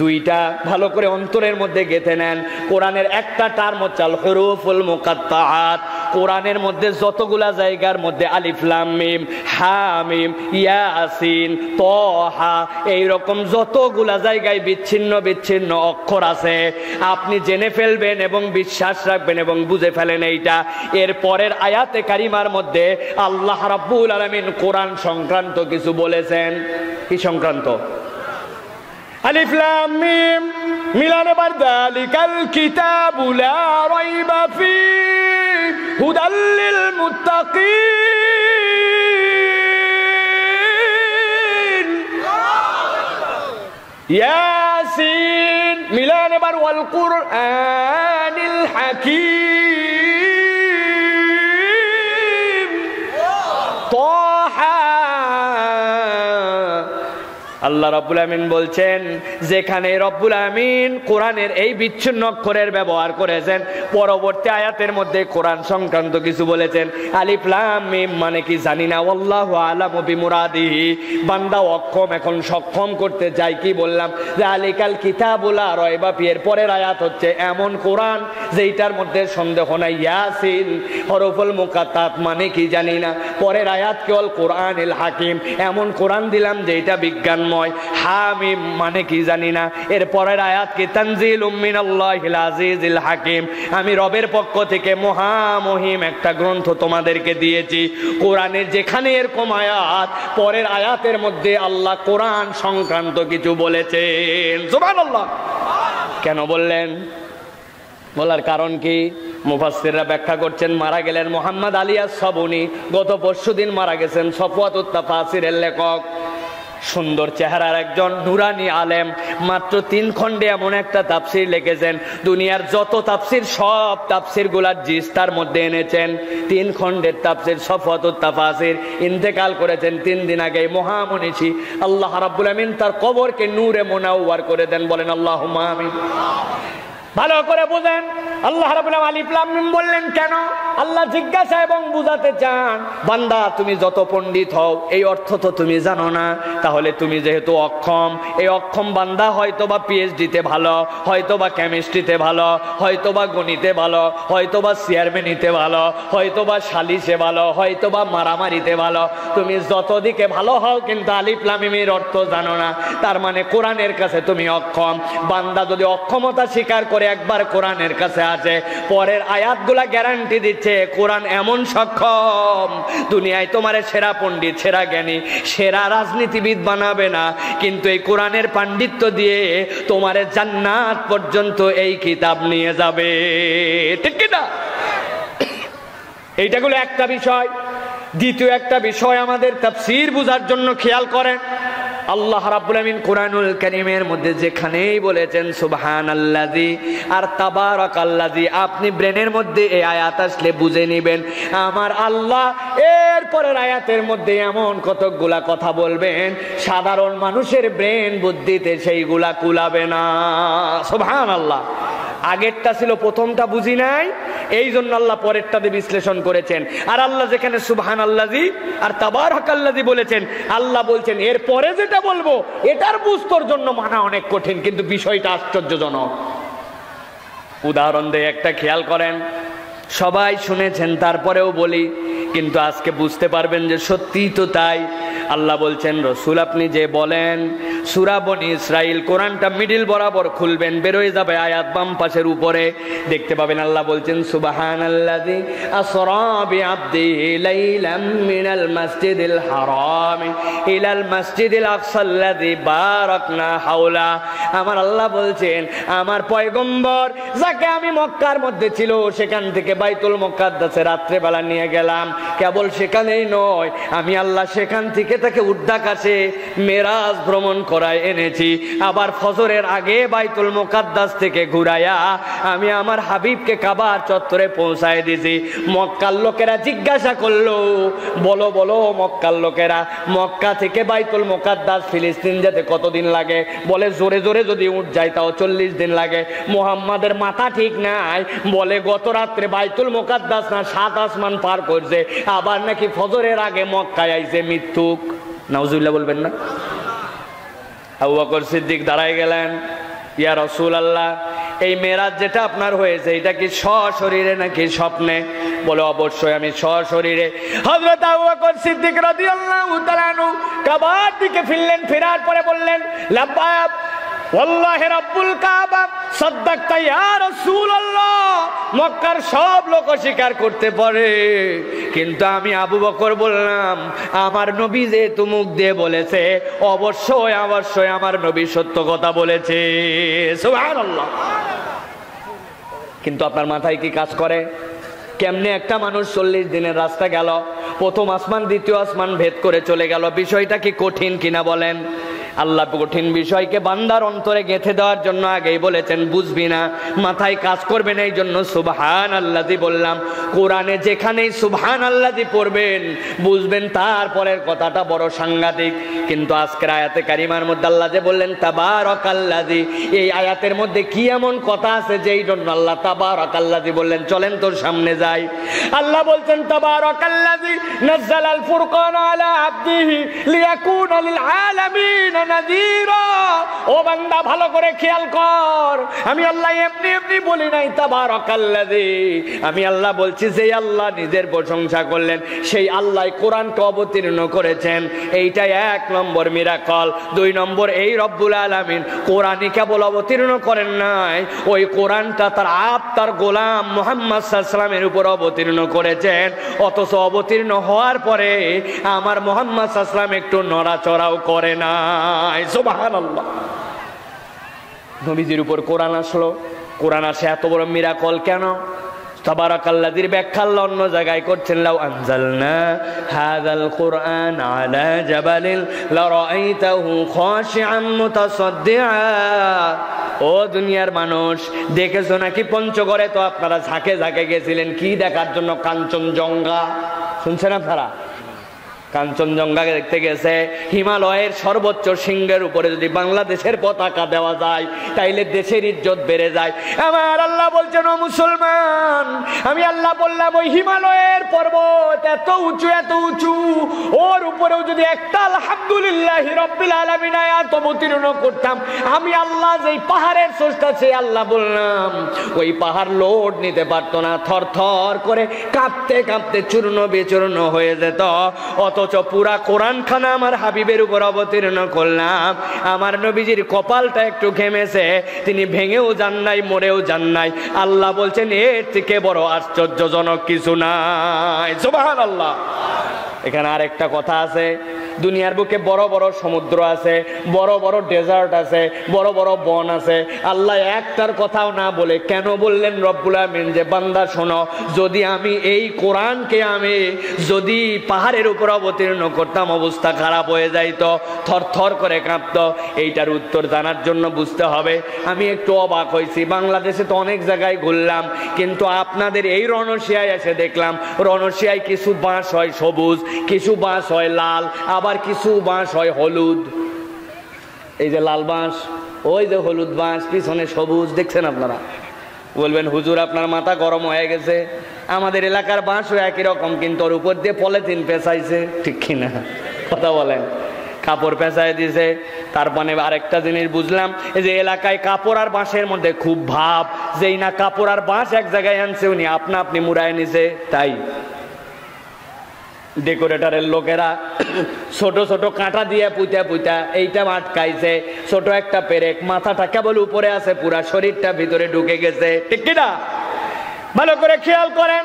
দুইটা। ভালো করে অন্তরের মধ্যে গেঁথে নেন। কোরআনের একটা টার্ম চাল হুরুফুল মুকাত্তাআত। কোরআনের মধ্যে যতগুলা জায়গার মধ্যে আলিফ লাম মিম হা মিম ইয়াসিন তাহা, এই রকম যতগুলা জায়গায় বিচ্ছিন্ন বিচ্ছিন্ন অক্ষর আছে, আপনি জেনে ফেলবেন এবং বিশ্বাস রাখবেন এবং বুঝে ফেলেন এইটা। এর পরের আয়াতে কারিমার মধ্যে আল্লাহ রাব্বুল আলামিন কোরআন সংক্রান্ত কিছু বলেছেন। কি সংক্রান্ত? আলিফ লাম মিম মিলানে বারদালিকাল কিতাবু লা রাইবা ফি হুদাল লিল মুত্তাকিন। ইয়াসিন মিলানে বার ওয়াল কুরআনিল হাকীম। তাহা, আল্লাহ রাব্বুল আমিন বলছেন, যেখানে রব্বুল আমিন কোরআনের এই বিচ্ছিন্ন অক্ষরের ব্যবহার করেছেন, পরবর্তী আয়াতের মধ্যে কোরআন সংক্রান্ত কিছু বলেছেন। আলিফ লাম মিম মানে কি জানি না, আল্লাহু আলামু বিমুরাদিহি। বান্দা অক্ষম এখন সক্ষম করতে চাই। কি বললাম? যালিকাল কিতাবু লা রাইবা ফিহি। এর পরের আয়াত হচ্ছে এমন কোরআন যেইটার মধ্যে সন্দেহ নাই। ইয়াসিন হরফুল মুকাত্তাআত মানে কি জানি না। পরের আয়াত কেবল কোরআনুল হাকীম, এমন কোরআন দিলাম যেইটা বিজ্ঞান দয়াময় হামিম মানে কি জানি না। এর পরের আয়াত কি তানজিলুম মিনাল্লাহিল আজিজিল হাকিম, আমি রবের পক্ষ থেকে মহা মহিম একটা গ্রন্থ তোমাদেরকে দিয়েছি। কোরআনের যেখানে এরকম আয়াত পরের আয়াতের মধ্যে আল্লাহ কোরআন সংক্রান্ত কিছু বলেছেন। সুবহানাল্লাহ, কেন বললেন? বলার কারণ কি মুফাসসিররা ব্যাখ্যা করছেন, মারা গেলেন মোহাম্মদ আলী আস-সাবুনী, গত পরশুদিন মারা গেছেন সাফওয়াতুত তাফাসিরের লেখক, সুন্দর চেহারার একজন নুরানি আলেম। মাত্র তিন খণ্ডে এমন একটা তাফসির লিখেছেন, দুনিয়ার যত তাফসির সব তাফসিরগুলার জিস তার মধ্যে এনেছেন। তিন খণ্ডের তাফসির সাফওয়াতুত তাফাসির, ইন্তেকাল করেছেন তিন দিন আগে মহামনীষী। আল্লাহ রাব্বুল আমিন তার কবরকে নূরে মুনাওয়ার করে দেন, বলেন আল্লাহুম্মা আমিন। ভালো করে বুঝেন আল্লাহ রাব্বুল আলামিন বললেন কেন, আল্লাহ জিজ্ঞাসা এবং বুঝাতে চান বান্দা তুমি যত পণ্ডিত হও এই অর্থ তো তুমি জানো না, তাহলে তুমি যেহেতু অক্ষম, এই অক্ষম বান্দা হয়তোবা পিএইচডিতে ভালো, হয়তোবা কেমিস্ট্রিতে ভালো, হয়তোবা গণিতে ভালো, হয়তোবা চেয়ারম্যানিতে ভালো, হয়তোবা সালিশে ভালো, হয়তোবা মারামারিতে ভালো, তুমি যত দিকে ভালো হও কিন্তু আলিফ লাম মিমের অর্থ জানো না, তার মানে কোরআনের কাছে তুমি অক্ষম। বান্দা যদি অক্ষমতা স্বীকার করে একবার কোরআনের কাছে আসে, পরের আয়াতগুলা গ্যারান্টি দিচ্ছে কোরআন এমন সক্ষম দুনিয়ায় তোমারে সেরা পণ্ডিত, সেরা জ্ঞানী, সেরা রাজনীতিবিদ বানাবে না, কিন্তু এই কোরআনের পাণ্ডিত্য দিয়ে তোমারে জান্নাত পর্যন্ত এই কিতাব নিয়ে যাবে, ঠিক কি না? এইটা গুলো একটা বিষয়। দ্বিতীয় একটা বিষয় আমাদের তাফসীর বোঝার জন্য খেয়াল করেন, আল্লাহ রাব্বুল আমিন কুরআনুল কারীমের মধ্যে যেখানেই বলেছেন সুবহানাল্লাজি আর তাবারাকাল্লাজি, আপনি ব্রেনের মধ্যে এই আয়াত আসলে বুঝে নেবেন। আমার আল্লাহ এর পরের আয়াতের মধ্যে এমন কতকগুলা কথা বলবেন সাধারণ মানুষের ব্রেন বুদ্ধিতে সেইগুলা কুলাবে না। সুবহানাল্লাহ, আগেরটা ছিল প্রথমটা বুঝি নাই, এই জন্য আল্লাহ পরেরটাতে বিশ্লেষণ করেছেন। আর আল্লাহ যেখানে সুবহানাল্লাজি আর তাবারাকাল্লাজি বলেছেন, আল্লাহ বলছেন এর পরে যেটা বলবো এটার বুঝতোর জন্য মানা অনেক কঠিন, কিন্তু বিষয়টা আশ্চর্যজনক। উদাহরণ দিয়ে একটা খেয়াল করেন, সবাই শুনেছেন তারপরেও বলি, কিন্তু আজকে বুঝতে পারবেন যে সত্যি তো তাই। আল্লাহ বলছেন রসুল আপনি যে বলেন সূরা বনী ইসরাইল, কোরআনটা মিডিল বরাবর খুলবেন, বেরোয় যাবে আয়াত বাম পাশের উপরে, দেখতে পাবেন আল্লাহ বলছেন সুবহানাল্লাযী আসরা বিআবদিহি লাইলাম মিনাল মাসজিদিল হারাম ইলাল মাসজিদিল আকসাল্লাযী বারাকনা হাওলা। আমার আল্লাহ বলছেন আমার পয়গম্বর যাকে আমি মক্কার মধ্যে ছিল সেখান থেকে বাইতুল মুকাদ্দাসে রাত্রেবেলা নিয়ে গেলাম, কেবল সেখানেই নয় আমি আল্লাহ সেখান থেকে তাকে উদ্দাকাশে মেরাজ ভ্রমণ করায় এনেছি, আবার ফজরের আগে বাইতুল মুকাদ্দাস থেকে ঘুরাইয়া আমি আমার হাবিবকে কাবার চত্বরে পৌঁছায় দিয়েছি। মক্কার লোকেরা জিজ্ঞাসা করলো, বলো বলো মক্কার লোকেরা, মক্কা থেকে বাইতুল মুকাদ্দাস ফিলিস্তিন যেতে কতদিন লাগে? বলে জোরে জোরে যদি উঠ যায় তাও চল্লিশ দিন লাগে। মুহাম্মাদের মাথা ঠিক নাই, বলে গত রাত্রে বাইতুল মুকাদ্দাস না সাত আসমান পার করছে, আবার নাকি ফজরের আগে মক্কায় আইছে মৃত্যুক। নাউজুবিল্লাহ বলবেন না? আবু বকর সিদ্দিক দাঁড়ায় গেলেন, ইয়া রাসূলুল্লাহ এই মেরাজ যেটা আপনার হয়েছে এটা কি সশরীরে নাকি স্বপ্নে? বলে অবশ্যই আমি সশরীরে। হযরত আবু বকর সিদ্দিক রাদিয়াল্লাহু তাআলা আনহু কাবার দিকে ফিরলেন, ফেরার পরে বললেন লাব্বাইক ওয়াল্লাহি রাব্বুল কাবা সাদাকতা ইয়া রাসূলুল্লাহ। মক্কার সব লোক স্বীকার করতে পারে, কিন্তু আমি আবু বকর বললাম আমার নবী যে তুমুক দিয়ে বলেছে অবশ্যই অবশ্যই আমার নবী সত্য কথা বলেছে। সুবহানাল্লাহ, কিন্তু আপনার মাথায় কি কাজ করে? কেমনে একটা মানুষ চল্লিশ দিনের রাস্তা গেল, প্রথম আসমান দ্বিতীয় আসমান ভেদ করে চলে গেল, বিষয়টা কি কঠিন কিনা বলেন? আল্লাহ কঠিন বিষয়কে বান্দার অন্তরে গেঁথে দেওয়ার জন্য আগেই বলেছেন বুঝবি না, মাথায় কাজ করবে না। এই জন্য সুবহানাল্লাজি বললাম, কোরআনে যেখানেই সুবহানাল্লাজি পড়বেন বুঝবেন তারপরের কথাটা বড় সাংঘাতিক। কিন্তু আজকের আয়াতে কারিমার মধ্যে আল্লাহ যে বললেন তাবারাকাল্লাজি, এই আয়াতের মধ্যে কি এমন কথা আছে যেই জন্য আল্লাহ তাবারাকাল্লাজি বললেন? চলেন তোর সামনে যাই। আল্লাহ বলছেন তাবারাকাল্লাজি নাযালাল ফুরকান আলা আবদিহি লিয়াকুনা লিল আলামিন কানা নাযীরা। ও বান্দা ভালো করে খেয়াল কর, আমি আল্লাহ এমনি এমনি বলি নাই। তাবারাকাল্লাযী, আমি আল্লাহ বলছি যেই আল্লাহ নিজের প্রশংসা করলেন, সেই আল্লাহ কোরআনকে অবতীর্ণ করেছেন। এইটাই এক নম্বর মিরাকল। দুই নম্বর, এই রব্বুল আলামিন কোরআনই কেবল অবতীর্ণ করেন নাই, ওই কোরআনটা তার আত্মার গোলাম মুহাম্মদ সাল্লাল্লাহু আলাইহি ওয়াসাল্লামের উপর অবতীর্ণ করেছেন। অথচ অবতীর্ণ হওয়ার পরে আমার মুহাম্মদ সাল্লাল্লাহু আলাইহি ওয়াসাল্লাম একটু নড়াচড়াও করে নাই। সুবহানাল্লাহ। নবীজির উপর কোরআন আসলো, কোরআন আসে এত বড় মিরাকল কেন? তাবারাকাল্লাযীর ব্যাখ্যা আল্লাহ অন্য জায়গায় করছেন, লাউ আনজালনা হাযাল কুরআন আলা জাবালিন লারাআইতাহু খাশিআন মুতাসাদ্দিআ। ও দুনিয়ার মানুষ, দেখেছো নাকি পঞ্চগড়ে তো আপনারা ঝাঁকে ঝাঁকে গেছিলেন কি দেখার জন্য? কাঞ্চনজঙ্ঘা। শুনছেন আপনারা? কাঞ্চনজঙ্ঘা দেখতে গেছে। হিমালয়ের সর্বোচ্চ শৃঙ্গের উপরে যদি বাংলাদেশের পতাকা দেওয়া যায়, তাইলে দেশের ইজ্জত বেড়ে যায়। আমার আল্লাহ বলছেন, ও মুসলমান, আমি আল্লাহ বললাম ওই হিমালয়ের পর্বত এত উঁচু এত উঁচু, ওর উপরেও যদি একটা আলহামদুলিল্লাহ রব্বিল আলামিন আয়াত অবতীর্ণ করতাম, আমি আল্লাহ যেই পাহাড়ের স্রষ্টা সেই আল্লাহ বললাম, ওই পাহাড় লোড নিতে পারতো না, থর থর করে কাঁপতে কাঁপতে চূর্ণ বিচূর্ণ হয়ে যেত। অত পুরা কোরআন খানা আমার হাবিবের উপর অবতীর্ণ করলাম। আমার নবীজির কপালটা একটু ঘেমেছে, তিনি ভেঙেও যান নাই, মরেও যান নাই। আল্লাহ বলছেন এর থেকে বড় আশ্চর্যজনক কিছু নাই। সুবহানাল্লাহ। এখানে আর একটা কথা আছে, দুনিয়ার বুকে বড় বড় সমুদ্র আছে, বড় বড় ডেজার্ট আছে, বড় বড় বন আছে। আল্লাহ একটার কথাও না বলে কেন বললেন রব্বুল আমিন যে বান্দা শোনো, যদি আমি এই কোরআনকে আমি যদি পাহাড়ের উপর অবতীর্ণ করতাম অবস্থা খারাপ হয়ে যাইত, থরথর করে কাঁপত। এইটার উত্তর জানার জন্য বুঝতে হবে। আমি একটু অবাক হয়েছি, বাংলাদেশে তো অনেক জায়গায় ঘুরলাম, কিন্তু আপনাদের এই রনশিয়ায় এসে দেখলাম রনশিয়ায় কিছু বাঁশ হয় সবুজ, কিছু বাঁশ হয় লাল, আবার কিছু বাঁশ হয় হলুদ। এই যে লাল বাঁশ, ওই যে হলুদ বাঁশ, পিছনে সবুজ, দেখছেন আপনারা? বলবেন হুজুর আপনার মাথা গরম হয়ে গেছে। আমাদের এলাকার বাঁশও একই রকম, কিন্তু ওর উপর দিয়ে পলিথিন পেঁচাইছে, ঠিক কিনা কথা বলেন, কাপড় পেঁচাই দিয়েছে। তারপরে আরেকটা জিনিস বুঝলাম, এই যে এলাকায় কাপড় আর বাঁশের মধ্যে খুব ভাব, যেই না কাপড় আর বাঁশ এক জায়গায় আনছে উনি আপনা আপনি মুড়ায় নিছে। তাই ডেকোরেটরের লোকেরা ছোট ছোট কাঁটা দিয়ে পুঁতা পুঁতা এইটা আটকাইছে, ছোট একটা পেরেক, মাথাটা কেবল উপরে আছে, পুরা শরীরটা ভিতরে ঢুকে গেছে, ঠিক কিনা? ভালো করে খেয়াল করেন,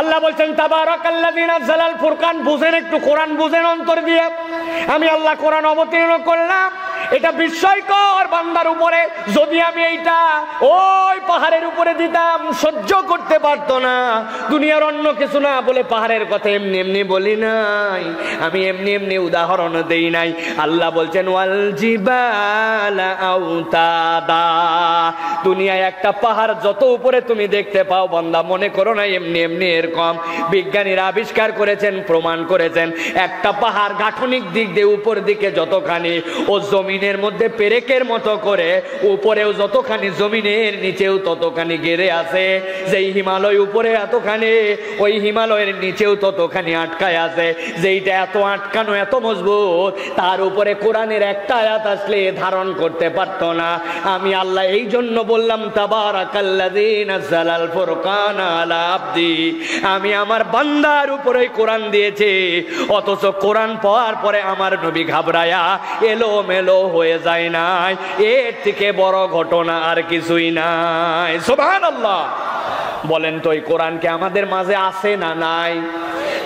আল্লাহ বলছেন তাবারাকাল্লাযী নাযালাল ফুরকান। বুঝেন একটু কোরআন, বুঝেন অন্তর দিয়ে। আমি আল্লাহ কোরআন অবতীর্ণ করলাম, এটা বিস্ময়কর বান্দার উপরে। যদি আমি এইটা ওই পাহাড়ের উপরে দিতাম সহ্য করতে পারতো না। দুনিয়ার অন্য কিছু না বলে পাহাড়ের কথা এমনি এমনি বলি নাই, আমি এমনি এমনি উদাহরণ দেই নাই। আল্লাহ বলছেন ওয়াল জিবালা আওতাদা। দুনিয়ায় একটা পাহাড় যত উপরে তুমি দেখতে পাও বান্দা মনে করো না এমনি এমনি এরকম। বিজ্ঞানীরা আবিষ্কার করেছেন, প্রমাণ করেছেন, একটা পাহাড় গাঠনিক দিক দিয়ে উপর দিকে যতখানি, ও জমি জমিনের মধ্যে পেরেকের মতো করে উপরেও যতখানি, জমিনের নিচেও ততখানি গেড়ে আছে। যেই হিমালয় উপরে এতখানি, ওই হিমালয়ের নিচেও ততখানি আটকায় আছে। যেইটা এত আটকানো, এত মজবুত, তার উপরে কোরআনের একটা আয়াত আসলে ধারণ করতে পারত না। আমি আল্লাহ এই জন্য বললাম তাবারাকাল্লাযী নাযালাল ফুরকান আলা আবদি, আমি আমার বান্দার উপরে কোরআন দিয়েছি। অথচ কোরআন পাওয়ার পরে আমার নবী ঘাবড়ায়া এলো মেলো হয়ে যায় নাই। এর থেকে বড় ঘটনা আর কিছুই নাই। সুবহানাল্লাহ। বলেন তো এই কোরআন কি আমাদের মাঝে আছে না নাই?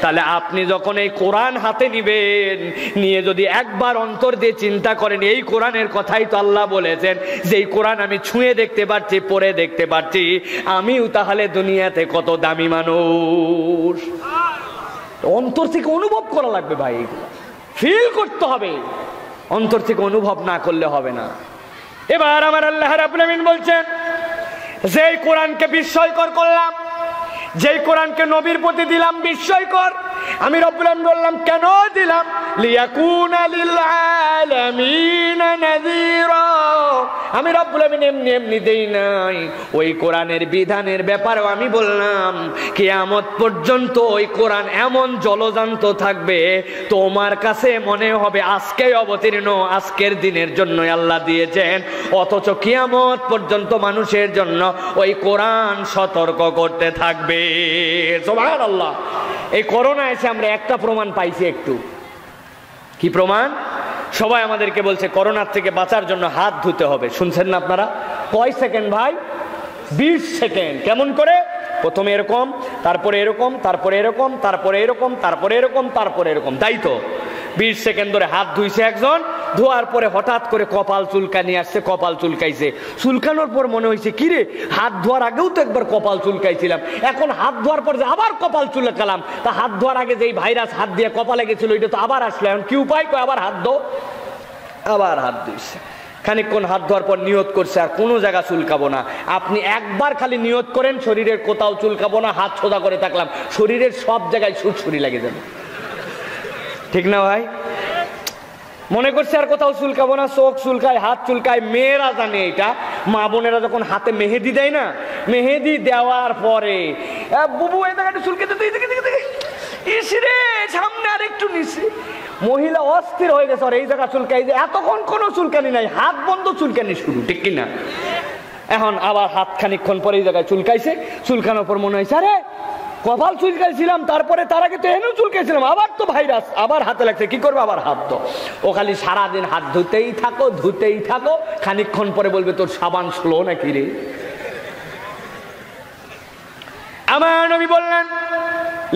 তাহলে আপনি যখন এই কোরআন হাতে নেবেন, নিয়ে যদি একবার অন্তর দিয়ে চিন্তা করেন, এই কোরআনের কথাই তো আল্লাহ বলেছেন, যে এই কোরআন আমি ছুঁয়ে দেখতে পারছি, পড়ে দেখতে পারছি, আমিও তাহলে দুনিয়াতে কত দামি মানুষ। অন্তর থেকে অনুভব করা লাগবে ভাই, ফিল করতে হবে, অন্তর থেকে অনুভব না করলে হবে না। এবার আমার আল্লাহ রাব্বুল আমিন বলছেন, যেই কোরআনকে বিস্ময়কর করলাম, যেই কোরআনকে নবীর প্রতি দিলাম বিস্ময়কর, আমি রব্বুল আলামিন বললাম কেন দিলাম, লিয়াকুনা লিল আলামিন নাযীরা। আমি রব্বুল আলামিন এমনি এমনি দেই নাই, ওই কোরআনের বিধানের ব্যাপারেও আমি বললাম কিয়ামত পর্যন্ত ওই কোরআন এমন জলজান্ত থাকবে তোমার কাছে মনে হবে আজকে অবতীর্ণ, আজকের দিনের জন্য আল্লাহ দিয়েছেন, অথচ কিয়ামত পর্যন্ত মানুষের জন্য ওই কোরআন সতর্ক করতে থাকবে। সুবহানাল্লাহ। এই করোনা এসে আমরা একটা প্রমাণ পাইছি, একটু কি প্রমাণ? সবাই আমাদেরকে বলছে করোনার থেকে বাঁচার জন্য হাত ধুতে হবে, শুনছেন না আপনারা? কয় সেকেন্ড ভাই? বিশ সেকেন্ড। কেমন করে? প্রথমে এরকম, তারপরে এরকম, তারপরে এরকম, তারপরে এরকম, তারপরে এরকম, তারপরে এরকম, তাই তো? বিশ সেকেন্ড ধরে হাত ধুইছে একজন, ধোয়ার পরে হঠাৎ করে কপাল চুলকানি আসছে, কপাল চুলকাইছে। চুলকানোর পর মনে হয়েছে কিরে হাত ধোয়ার আগেও তো একবার কপাল চুলকাইছিলাম, এখন হাত ধোয়ার পর যে আবার কপাল চুলকালাম, তা হাত ধোয়ার আগে যেই ভাইরাস হাত দিয়ে কপালে গেছিল ওইটা তো আবার আসলো, এখন কি উপায়? কয় আবার হাত ধো। আবার হাত ধুইছে, খানিকক্ষণ হাত ধোয়ার পর নিয়ত করছে আর কোনো জায়গা চুলকাবো না। আপনি একবার খালি নিয়ত করেন শরীরের কোথাও চুলকাবো না, হাত সোজা করে থাকলাম, শরীরের সব জায়গায় সুড়সুড়ি লাগে যাবে, ঠিক না ভাই? মনে করছে আর কোথাও চুলকাবো না, চোখ চুলকায়, হাত চুলকায়। মেয়েরা জানে এটা, মা বোনেরা যখন হাতে মেহেদি দেয় না, মেহেদি দেওয়ার পরে বুবু এই জায়গাটা চুলকে ইসরে সামনে আর একটু নিচে, মহিলা অস্থির হয়ে গেছে, আর এই জায়গা চুলকাই যে এতক্ষণ কোনো চুলকানি নাই, হাত বন্ধ চুলকানি শুরু, ঠিক কিনা? এখন আবার হাত খানিকক্ষণ পরে এই জায়গায় চুলকাইছে, চুলকানোর পর মনে হয়েছে আরে কপাল চুলকাইছিলাম, তারপরে তার আগে তো এনেও চুলকাইছিলাম, আবার তো ভাইরাস, আবার হাতে লাগছে, কি করবো? আবার হাত ধো। ও খালি সারাদিন হাত ধুতেই থাকো, ধুতেই থাকো, খানিকক্ষণ পরে বলবে তোর সাবান স্লো নাকি রে। আমার নবী বললেন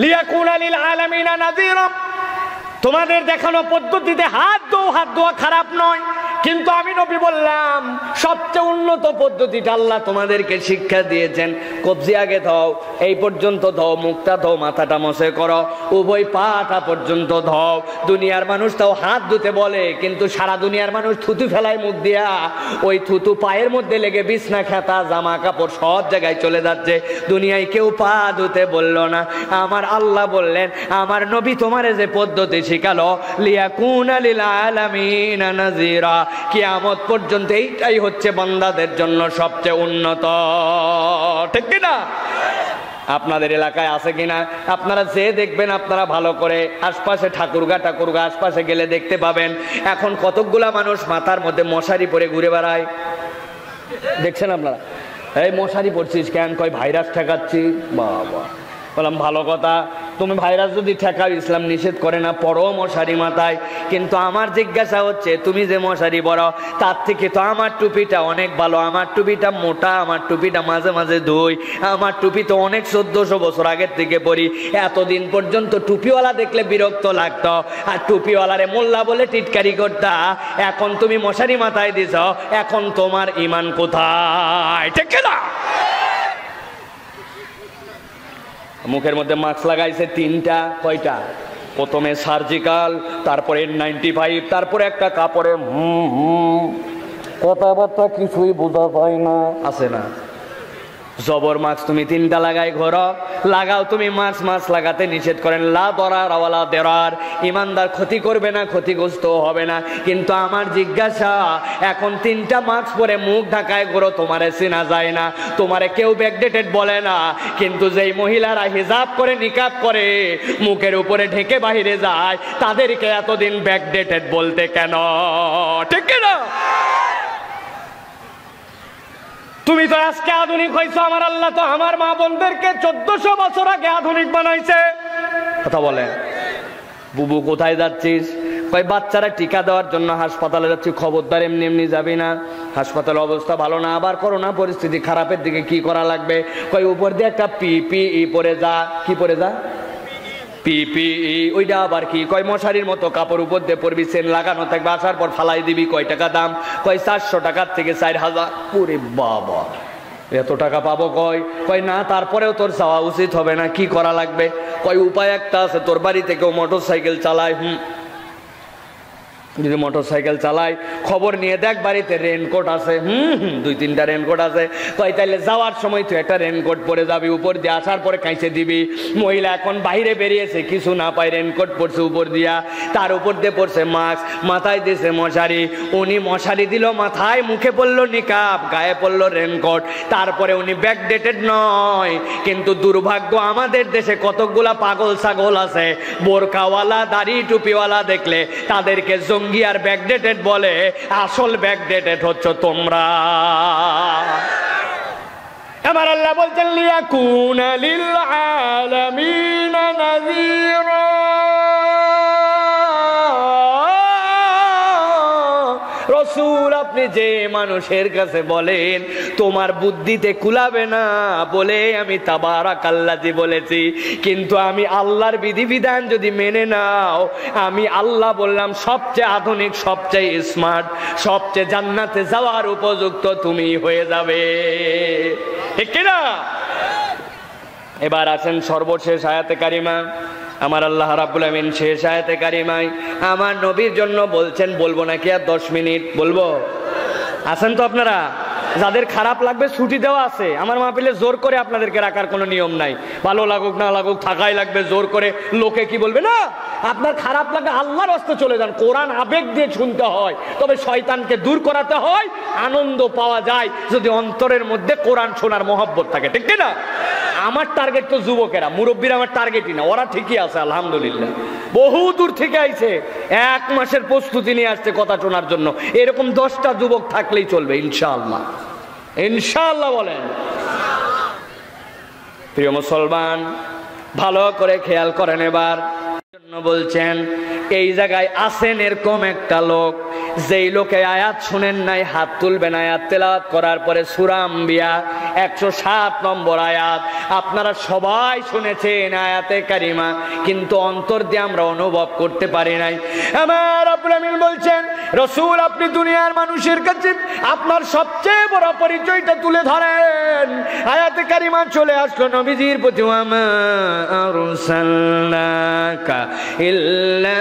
লিয়াকুনা লিল আলামিনা নাযীরা, তোমাদের দেখানো পদ্ধতিতে হাত ধোয়া হাত ধোয়া খারাপ নয়, কিন্তু আমি নবী বললাম সবচেয়ে উন্নত পদ্ধতিটা আল্লাহ তোমাদেরকে শিক্ষা দিয়েছেন, কবজি আগে ধও, এই পর্যন্ত ধও, মুখটা ধও, মাথাটা মোছে করো, উভয় পাটা পর্যন্ত ধও। দুনিয়ার মানুষ তাও হাত ধুতে বলে, কিন্তু সারা দুনিয়ার মানুষ থুতু ফেলায় মুখ দিয়া, ওই থুতু পায়ের মধ্যে লেগে বিছনা, খেতা, জামা কাপড় সব জায়গায় চলে যাচ্ছে। দুনিয়ায় কেউ পা ধুতে বলল না, আমার আল্লাহ বললেন আমার নবী তোমারে যে পদ্ধতি শিখালো লিয়াকুনা লিল আলামিনা নাযীরা, কিয়ামত পর্যন্ত এইটাই হচ্ছে বান্দাদের জন্য সবচেয়ে উন্নত, ঠিক কিনা? আপনাদের এলাকায় আছে কিনা আপনারা যে দেখবেন, আপনারা ভালো করে আশপাশে ঠাকুরগা ঠাকুরগা আশপাশে গেলে দেখতে পাবেন এখন কতকগুলা মানুষ মাথার মধ্যে মশারি পরে ঘুরে বেড়ায়, দেখছেন আপনারা? এই মশারি পড়ছিস কেন? কয় ভাইরাস ঠেকাচ্ছি। বাবা, বললাম ভালো কথা, তুমি ভাইরাস যদি ঠেকাও ইসলাম নিষেধ করে না, পরও মশারি মাথায়, কিন্তু আমার জিজ্ঞাসা হচ্ছে তুমি যে মশারি পরো তার থেকে তো আমার টুপিটা অনেক ভালো, আমার টুপিটা মোটা, আমার টুপিটা মাঝে মাঝে ধুই, আমার টুপি তো অনেক চোদ্দশো বছর আগের থেকে পরি। এতদিন পর্যন্ত টুপিওয়ালা দেখলে বিরক্ত লাগতো আর টুপিওয়ালারে মোল্লা বলে টিটকারি করতা, এখন তুমি মশারি মাথায় দিছ, এখন তোমার ইমান কোথায়? ঠিক না? মুখের মধ্যে মাস্ক লাগাইছে তিনটা, কয়টা? প্রথমে সার্জিক্যাল, তারপরে নাইনটি ফাইভ, তারপরে একটা কাপড়ে হুম হুম, কথাবার্তা কিছুই বোঝা যায় না, আছে না? জবর মাস্ক তুমি তিনটা লাগাই ঘর লাগাও, তুমি মাছ মাছ লাগাতে নিষেধ করেন, লা দরার ওয়ালা দেরার, ইমানদার ক্ষতি করবে না, ক্ষতিগ্রস্ত হবে না, কিন্তু আমার জিজ্ঞাসা এখন তিনটা মাস্ক পরে মুখ ঢাকায় ঘোরো, তোমারে চেনা যায় না, তোমারে কেউ ব্যাকডেটেড বলে না, কিন্তু যেই মহিলারা হিজাব করে নিকাব করে মুখের উপরে ঢেকে বাহিরে যায় তাদেরকে এতদিন ব্যাকডেটেড বলতে কেন? ঠিক না? তুমি তো আজকে আধুনিক হয়েছো, আমার আল্লাহ তো আমার মা বোনদেরকে চোদ্দশো বছর আগে আধুনিক বানাইছে। কথা বলেন, বুবু কোথায় যাচ্ছিস? কয় বাচ্চারা টিকা দেওয়ার জন্য হাসপাতালে যাচ্ছি। খবরদার, এমনি এমনি যাবি না, হাসপাতালের অবস্থা ভালো না, আবার করোনা পরিস্থিতি খারাপের দিকে, কি করা লাগবে? কয় উপর দিয়ে একটা পিপিই পরে যা। কি পরে যা? পিপিই। ওইটা আবার কি? কয় মশারির মতো কাপড় উপর দিয়ে পরবি, সেন লাগানো থাকবে, আসার পর ফালাই দিবি। কয় টাকা দাম? কয় চারশো টাকার থেকে চার হাজার। ওরে বাবা, এত টাকা পাবো? কয় কয় না, তারপরেও তোর যাওয়া উচিত হবে না। কি করা লাগবে? কয় উপায় একটা আছে, তোর বাড়ি থেকেও মোটর সাইকেল চালায়। হুম, जो मोटरसाइकेल चालाय खबर नहीं देख बाड़ीते रेनकोट आछे दुई तीनटा रेनकोट आछे कई ताहले जावार समय तुई एकटा रेनकोट परे जाबि ऊपर दिए आसार परे काइछे दिबि महिला एखन बाहिरे बेरियेछे किछु ना पाय रेनकोट पड़छे ऊपर दिया तार ऊपर दिये पड़छे मास्क माथाय दियेछे मशारि उनी मशारि दिल माथाय मुखे पड़लो निकाब गाये पड़लो रेनकोट तारपरे उनी बैकडेटेड नय किन्तु दुर्भाग्य आमादेर देशे कतगुला पागल छागल आछे बोरकावाला दाड़ी टुपिवाला देखले तादेरके रसूल अपनी जे मानुषेर काछे बोलेन तोमार बुद्धिते कुलाबे ना बोले आमी ताबाराकाल्लाजी बोलेছি কিন্তু আমি আল্লাহর বিধিবিধান যদি মেনে নাও আমি আল্লাহ বললাম সবচেয়ে আধুনিক সবচেয়ে স্মার্ট সবচেয়ে জান্নাতে যাওয়ার উপযুক্ত তুমি হয়ে যাবে ঠিক কি না এবার আসেন সর্বশেষ আয়াতে কারিমা আমার আল্লাহ রাব্বুল আমিন শেষ আয়াতে কারিমায় আমার নবীর জন্য বলছেন বলবো না কি আর দশ মিনিট বলবো আসেন তো আপনারা যাদের খারাপ লাগবে ছুটি দেওয়া আছে আমার মাহফিলে জোর করে আপনাদেরকে রাখার কোনো নিয়ম নাই ভালো লাগুক না লাগুক থাকাই লাগবে জোর করে লোকে কি বলবে না আপনার খারাপ লাগা আল্লাহর রাস্তা চলে যান কোরআন আবেগ দিয়ে শুনতে হয় তবে শয়তানকে দূর করাতে হয় আনন্দ পাওয়া যায় যদি অন্তরের মধ্যে কোরআন শোনার মহব্বত থাকে ঠিক কি না আমার টার্গেট তো যুবকেরা মুরব্বীরা আমার টার্গেটই না ওরা ঠিকই আছে আলহামদুলিল্লাহ বহু দূর থেকে আইছে এক মাসের প্রস্তুতি নিয়ে আসছে কথা শোনার জন্য এরকম দশটা যুবক থাকলেই চলবে ইনশাআল্লাহ ইনশাআল্লাহ বলেন ইনশাআল্লাহ প্রিয় মুসলমান ভালো করে খেয়াল করেন এবার জন্য বলছেন এই জায়গায় আছেন এরকম একটা লোক যেই লোকে আয়াত শুনেন নাই হাত তুলবেন আয়াত তেলাওয়াত করার পরে সূরা আম্বিয়া একশো সাত নম্বর আয়াত আপনারা সবাই শুনেছেন আয়াতে কারিমা কিন্তু অন্তর দিয়ে আমরা অনুভব করতে পারি নাই আমার রব্বুল আমিন বলছেন রাসূল আপনি দুনিয়ার মানুষের কাছে আপনার সবচেয়ে বড় পরিচয়টা তুলে ধরেন আয়াতে কারিমা চলে আসলো নবীজির প্রতি আমা আরসালনাকা ইল্লা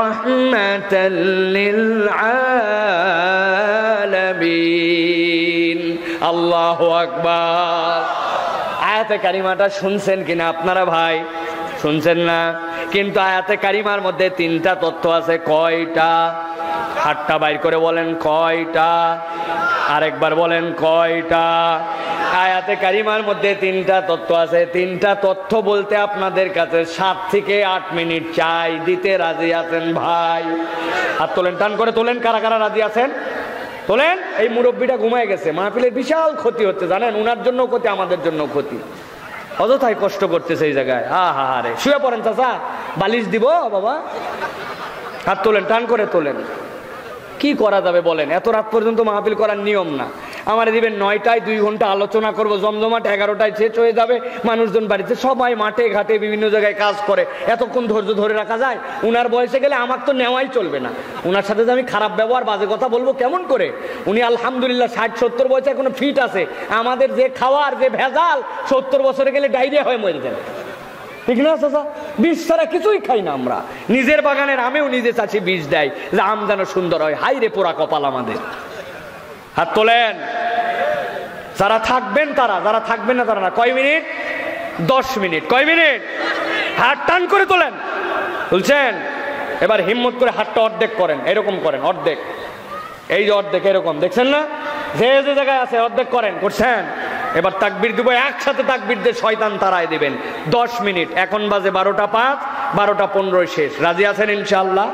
রাহমাতাল লিল আলামিন আল্লাহু আকবার আয়াতে কারিমাটা শুনছেন কিনা আপনারা ভাই শুনছেন না কিন্তু আয়াতে কারিমার মধ্যে তিনটা তথ্য আছে কয়টা হাতটা বাইর করে বলেন কয়টা আরেকবার বলেন কয়টা আয়াতে কারিমার মধ্যে তিনটা তথ্য আছে তিনটা তথ্য বলতে আপনাদের কাছে সাত থেকে আট মিনিট চাই দিতে রাজি আছেন ভাই হাত তোলেন টান করে তোলেন কারা কারা রাজি আছেন তোলেন এই মুরব্বিটা ঘুমায় গেছে মাহফিলের বিশাল ক্ষতি হচ্ছে জানেন উনার জন্য ক্ষতি আমাদের জন্য ক্ষতি অযথাই কষ্ট করতেছে এই জায়গায় হা হা হা রে শুয়ে পড়েন চাচা বালিশ দিব বাবা হাত তোলেন টান করে তোলেন কি করা যাবে বলেন এত রাত পর্যন্ত মাহফিল করার নিয়ম না আমারে দিবেন নয়টায় দুই ঘন্টা আলোচনা করব জমজমাট এগারোটায় শেষ হয়ে যাবে মানুষজন বাড়িতে সবাই মাঠে ঘাটে বিভিন্ন জায়গায় কাজ করে এতক্ষণ ধৈর্য ধরে রাখা যায় উনার বয়সে গেলে আমার তো নেওয়াই চলবে না উনার সাথে যে আমি খারাপ ব্যবহার বাজে কথা বলবো কেমন করে উনি আলহামদুলিল্লাহ ষাট সত্তর বয়সে এখনো ফিট আছে আমাদের যে খাওয়ার যে ভেজাল সত্তর বছরে গেলে ডায়রিয়া হয়ে মরে যাবে ঠিক না চাচা বীজ ছাড়া কিছুই খাই না আমরা নিজের বাগানের আমেও নিজে চাচি বীজ দেয় যে আম যেন সুন্দর হয় হাই রে পোড়া কপাল আমাদের হাত তোলেন যারা থাকবেন তারা যারা থাকবেন না তারা না কয় মিনিট দশ মিনিট কয় মিনিট হাত টান করে তোলেন তুলছেন এবার হিম্মত করে হাতটা অর্ধেক করেন এরকম করেন অর্ধেক এই যে অর্ধেক এরকম দেখছেন না যে যে জায়গায় আছে অর্ধেক করেন করছেন এবার তাকবীর দিব একসাথে তাকবীর দিয়ে শয়তান তাড়ায় দিবেন দশ মিনিট এখন বাজে বারোটা পাঁচ বারোটা পনেরোই শেষ রাজি আছেন ইনশাআল্লাহ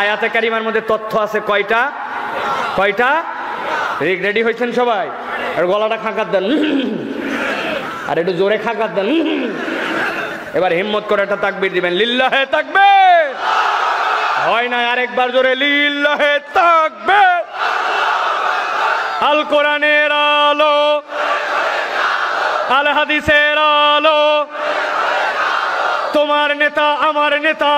আয়াতে কারিমার মধ্যে তথ্য আছে কয়টা কয়টা রেডি হয়েছেন সবাই আর গলাটা খাঁকার দেন আর একটু জোরে খাঁকার দেন এবার হিম্মত করে একটা তাকবীর দিবেন লিল্লাহে তাকবীর হয় না আরেকবার জোরে লিল্লাহে তাকবীর আল কোরআনের আলো আল হাদিসের আলো তোমার নেতা আমার নেতা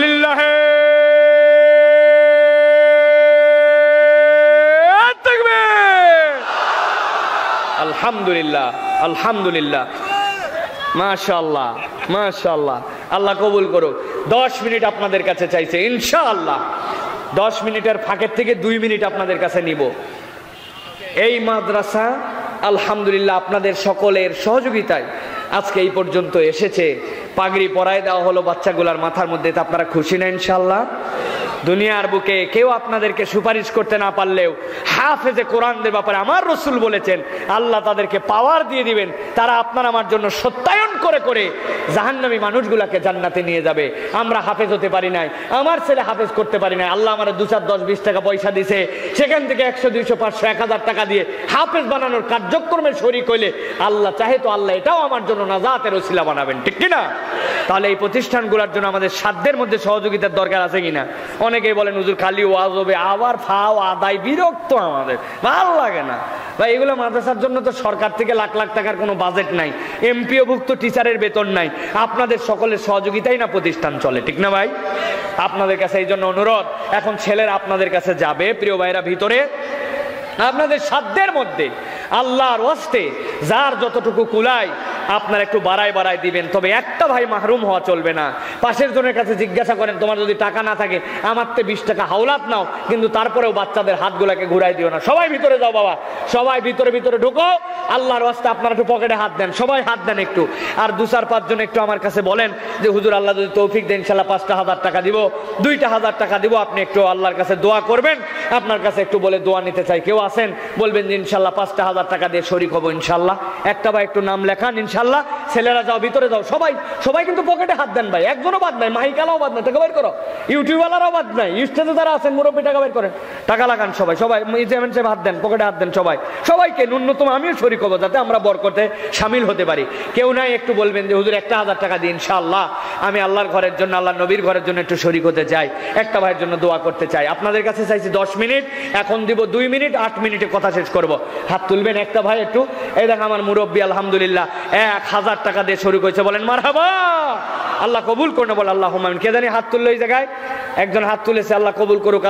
লিল্লাহে তাকবীর আলহামদুলিল্লাহ আলহামদুলিল্লাহ माशाल्लाह माशाल्लाह आल्लाह कबुल करो। दस मिनट आपनादेर काছে চাইছে ইনশাআল্লাহ दस मिनिटर ফাঁকের থেকে দুই মিনিট আপনাদের কাছে নিব। এই মাদ্রাসা আলহামদুলিল্লাহ আপনাদের সকলের সহযোগিতায় আজকে এই পর্যন্ত এসেছে। পাগড়ি পরায় দেওয়া হলো বাচ্চাগুলার মাথার মধ্যে, তা আপনারা খুশি না ইনশাআল্লাহ? দুনিয়ার বুকে কেউ আপনাদেরকে সুপারিশ করতে না পারলেও হাফেজে কোরআনদের ব্যাপারে আমার রসুল বলেছেন আল্লাহ তাদেরকে পাওয়ার দিয়ে দিবেন, তারা আপনার আমার জন্য সত্যায়ন করে করে জাহান্নামী মানুষগুলাকে জান্নাতে নিয়ে যাবে। আমরা হাফেজ হতে পারি নাই, আমার ছেলে হাফেজ করতে পারি নাই, আল্লাহ আমার দু চার দশ বিশ টাকা পয়সা দিছে, সেখান থেকে একশো দুইশো পাঁচশো এক হাজার টাকা দিয়ে হাফেজ বানানোর কার্যক্রমের শরিক হইলে আল্লাহ চাহে তো আল্লাহ এটাও আমার জন্য নাজাতের ওসিলা বানাবেন, ঠিক কিনা? তাহলে এই প্রতিষ্ঠানগুলোর জন্য আমাদের সাধ্যের মধ্যে সহযোগিতার দরকার আছে কিনা? অনেকেই বলেন হুজুর খালি ওয়াজ হবে আবার ফাও আদায়, বিরক্ত আমাদের, ভালো লাগে না ভাই। এগুলো মাদ্রাসার জন্য তো সরকার থেকে লাখ লাখ টাকার কোনো বাজেট নাই, এমপিওভুক্ত টিচারের বেতন নাই, আপনাদের সকলের সহযোগিতাই না প্রতিষ্ঠান চলে, ঠিক না ভাই? আপনাদের কাছে এই জন্য অনুরোধ, এখন ছেলেরা আপনাদের কাছে যাবে। প্রিয় ভাইরা, ভিতরে আপনাদের সাধ্যের মধ্যে আল্লাহর ওয়াস্তে যার যতটুকু কুলায় আপনারা একটু বাড়ায় বাড়ায় দিবেন, তবে একটা ভাই মাহরুম হওয়া চলবে না। পাশের জনের কাছে জিজ্ঞাসা করেন, তোমার যদি টাকা না থাকে আমার তো বিশ টাকা হাওলাত নাও, কিন্তু তারপরেও বাচ্চাদের হাতগুলাকে ঘুরাই দিও না। সবাই ভিতরে যাও বাবা, সবাই ভিতরে ভিতরে ঢুকো, আল্লাহর ওয়াস্তে আপনারা একটু পকেটে হাত দেন, সবাই হাত দেন একটু। আর দু চার পাঁচজন একটু আমার কাছে বলেন যে হুজুর আল্লাহ যদি তৌফিক দেন ইনশাআল্লাহ পাঁচটা হাজার টাকা দিব, দুইটা হাজার টাকা দিব, আপনি একটু আল্লাহর কাছে দোয়া করবেন। আপনার কাছে একটু বলে দোয়া নিতে চাই, কেউ আসেন বলবেন যে ইনশাআল্লাহ পাঁচটা হাজার টাকা দিয়ে শরিক হবো ইনশাআল্লাহ। একটা ভাই একটু নাম লেখান ইনশাআল্লাহ। ছেলেরা যাও, ভিতরে যাও, সবাই সবাই কিন্তু পকেটে হাত দেন ভাই, একজনও বাদ নাই, মাইকালাও বাদ নাই, টাকা বের করো, ইউটিউবওয়ালারাও বাদ নাই, স্টেজে যারা আছেন মুরব্বী টাকা বের করেন, টাকা লাগান সবাই, সবাই ইজামান সাহেব হাত দেন, পকেটে হাত দেন সবাই, সবাইকে ন্যূনতম আমিও শরিক হবো যাতে আমরা বরকতে সামিল হতে পারি। কেউ নাই একটু বলবেন যে হুজুর একটা হাজার টাকা দিয়ে ইনশাআল্লাহ আমি আল্লাহর ঘরের জন্য আল্লাহর নবীর ঘরের জন্য একটু শরিক হতে চাই, একটা ভাইয়ের জন্য দোয়া করতে চাই। আপনাদের কাছে চাইছি দশ মিনিট, এখন দিব দুই মিনিট, আট মিনিটে কথা শেষ করবো। হাত তুলবেন একটা ভাই একটু, এই দেখ আমার মুরব্বী আলহামদুলিল্লাহ এক হাজার টাকা দিয়ে শরিক হয়েছে, বলেন মারহাবা, আল্লাহ কবুল করুন, বল আল্লাহু আমিন। কে জানি হাত তুললো এই জায়গায়, একজন হাত তুলেছে, আল্লাহ কবুল করুক।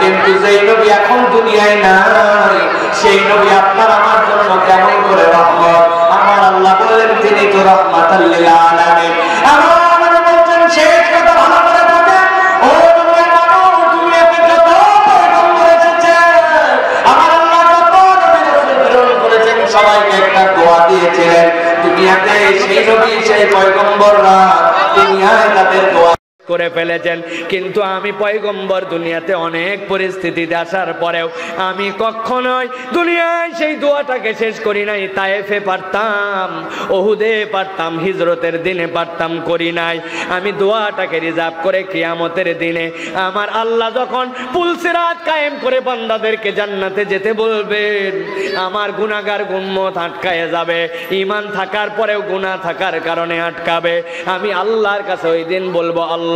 কিন্তু যেই নবী এখন দুনিয়ায় নাই সেই নবী আপনার আমার জন্য কেমন করে রহমত, আমার আল্লাহ বলেন তিনি তো রহমাতাল লিল আলামিন। আমার বলেন শেষ কথা ভালো করে বলেন, ও দুনিয়ার মানুষ দুনিয়াতে কত পয়গম্বর এসেছেন, আমার আল্লাহ কত নবীর রাসূল প্রেরণ করেছেন, সবাইকে একটা দোয়া দিয়েছিলেন। দুনিয়াতে সেই নবী সেই পয়গম্বররা দুনিয়ায় তাদের দোয়া করে ফেলেছেন, কিন্তু আমি পয়গম্বর দুনিয়াতে অনেক পরিস্থিতিতে আসার পরেও আমি কখনোই দুনিয়ায় সেই দোয়াটাকে শেষ করি নাই। তায়েফে পারতাম, ওহুদে পারতাম, হিজরতের দিনে পারতাম, করি নাই। আমি দোয়াটাকে রিজার্ভ করে কিয়ামতের দিনে আমার আল্লাহ যখন পুলসিরাত কায়েম করে বান্দাদেরকে জান্নাতে যেতে বলবেন, আমার গুনাহগার উম্মত আটকায় যাবে, ইমান থাকার পরেও গুনাহ থাকার কারণে আটকাবে। আমি আল্লাহর কাছে ওই দিন বলবো, আল্লাহ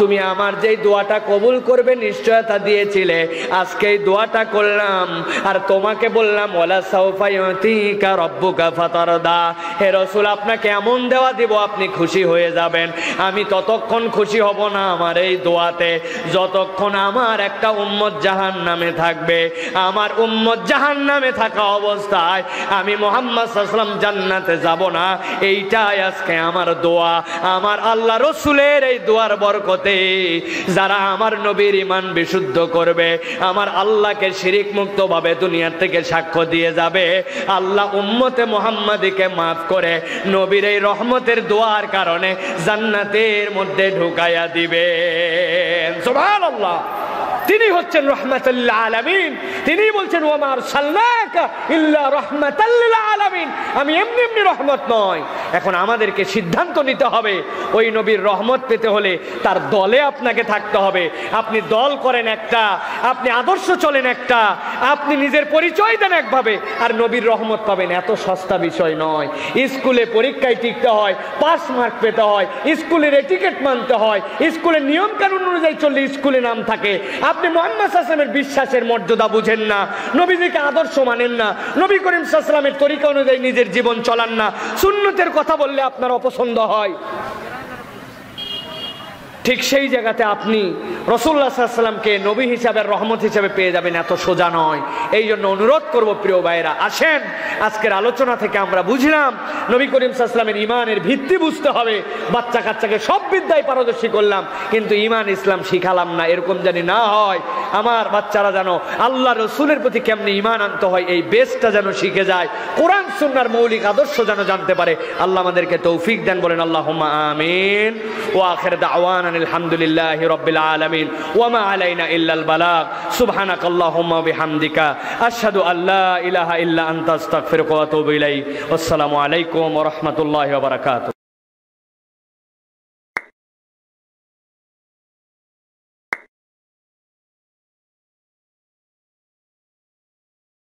তুমি আমার যেই দোয়াটা কবুল করবে নিশ্চয়তা দিয়েছিলে, আজকে এই দোয়াটা করলাম আর তোমাকে বললাম ওয়ালা সাওফা ইউতিকা রাব্বুকা ফাতারদা, হে রাসূল আপনাকে এমন দেওয়া দিব আপনি খুশি হয়ে যাবেন। আমি ততক্ষণ খুশি হব না আমার এই দোয়াতে যতক্ষণ আমার একটা উম্মত জাহান্নামে থাকবে। আমার উম্মত জাহান্নামে থাকা অবস্থায় আমি মুহাম্মদ সাল্লাল্লাহু আলাইহি ওয়াসাল্লাম জান্নাতে যাব না, এইটাই আজকে আমার দোয়া। আমার আল্লাহ রাসূলের এই দোয়ার বরকতে যারা আমার নবীর ইমান বিশুদ্ধ করবে, আমার আল্লাহকে শিরিক মুক্ত ভাবে দুনিয়ার থেকে সাক্ষ্য দিয়ে যাবে, আল্লাহ উম্মতে মুহাম্মাদিকে মাফ করে নবীর এই রহমতের দোয়ার কারণে জান্নাতের মধ্যে ঢুকাইয়া দিবেন। সুবহানাল্লাহ, তিনি হচ্ছেন রহমাতুল লিল আলামিন। তিনি বলছেন ওয়া মা আরসালনাকা ইল্লা রহমাতাল লিল আলামিন, আমি এমনি এমনি রহমত নয়। এখন আমাদেরকে সিদ্ধান্ত নিতে হবে, ওই নবীর রহমত পেতে হলে তার দলে আপনাকে থাকতে হবে। আপনি দল করেন একটা, আপনি আদর্শ চলেন একটা, আপনি নিজের পরিচয় দেন একভাবে, আর নবীর রহমত পাবেন এত সস্তা বিষয় নয়। স্কুলে পরীক্ষায় টিকতে হয়, পাস মার্ক পেতে হয়, স্কুলের এটিকেট মানতে হয়, স্কুলের নিয়ম কানুন অনুযায়ী চললে স্কুলে নাম থাকে। আপনি মুহাম্মদ সাল্লাল্লাহু আলাইহি ওয়াসাল্লামের বিশ্বাসের মর্যাদা বুঝেন না, নবীজিকে আদর্শ মানেন না, নবী করিম সাল্লাল্লাহু আলাইহি ওয়াসাল্লামের তরিকা অনুযায়ী নিজের জীবন চলান না, সুন্নতের কথা বললে আপনার অপছন্দ হয়। ঠিক সেই জায়গাতে আপনি রাসূলুল্লাহ সাল্লাল্লাহু আলাইহি ওয়াসাল্লামকে নবী হিসাবে রহমত হিসাবে পেয়ে যাবেন, এত সোজা নয়। এই জন্য অনুরোধ করব প্রিয় ভাইরা, আসেন আজকের আলোচনা থেকে আমরা বুঝলাম নবী করিম সাল্লাল্লাহু আলাইহি ওয়াসাল্লামের ইমানের ভিত্তি বুঝতে হবে। বাচ্চা কাচ্চাকে সব বিদ্যায় পারদর্শী করলাম কিন্তু ইমান ইসলাম শিখালাম না, এরকম জানি না হয়। আমার বাচ্চারা যেন আল্লাহ রসুলের প্রতি কেমনি ইমান আনতে হয় এই বেসটা যেন শিখে যায়, কোরআন সুন্নাহর মৌলিক আদর্শ যেন জানতে পারে। আল্লাহ আমাদেরকে তৌফিক দেন, বলেন আল্লাহুম্মা আমিন। ওয়া আখির দাওয়ানা الحمد لله رب العالمين وما علينا إلا البلاغ سبحانك اللهم وبحمدك أشهد أن لا إله إلا أنت أستغفرك وأتوب إليك والسلام عليكم ورحمة الله وبركاته।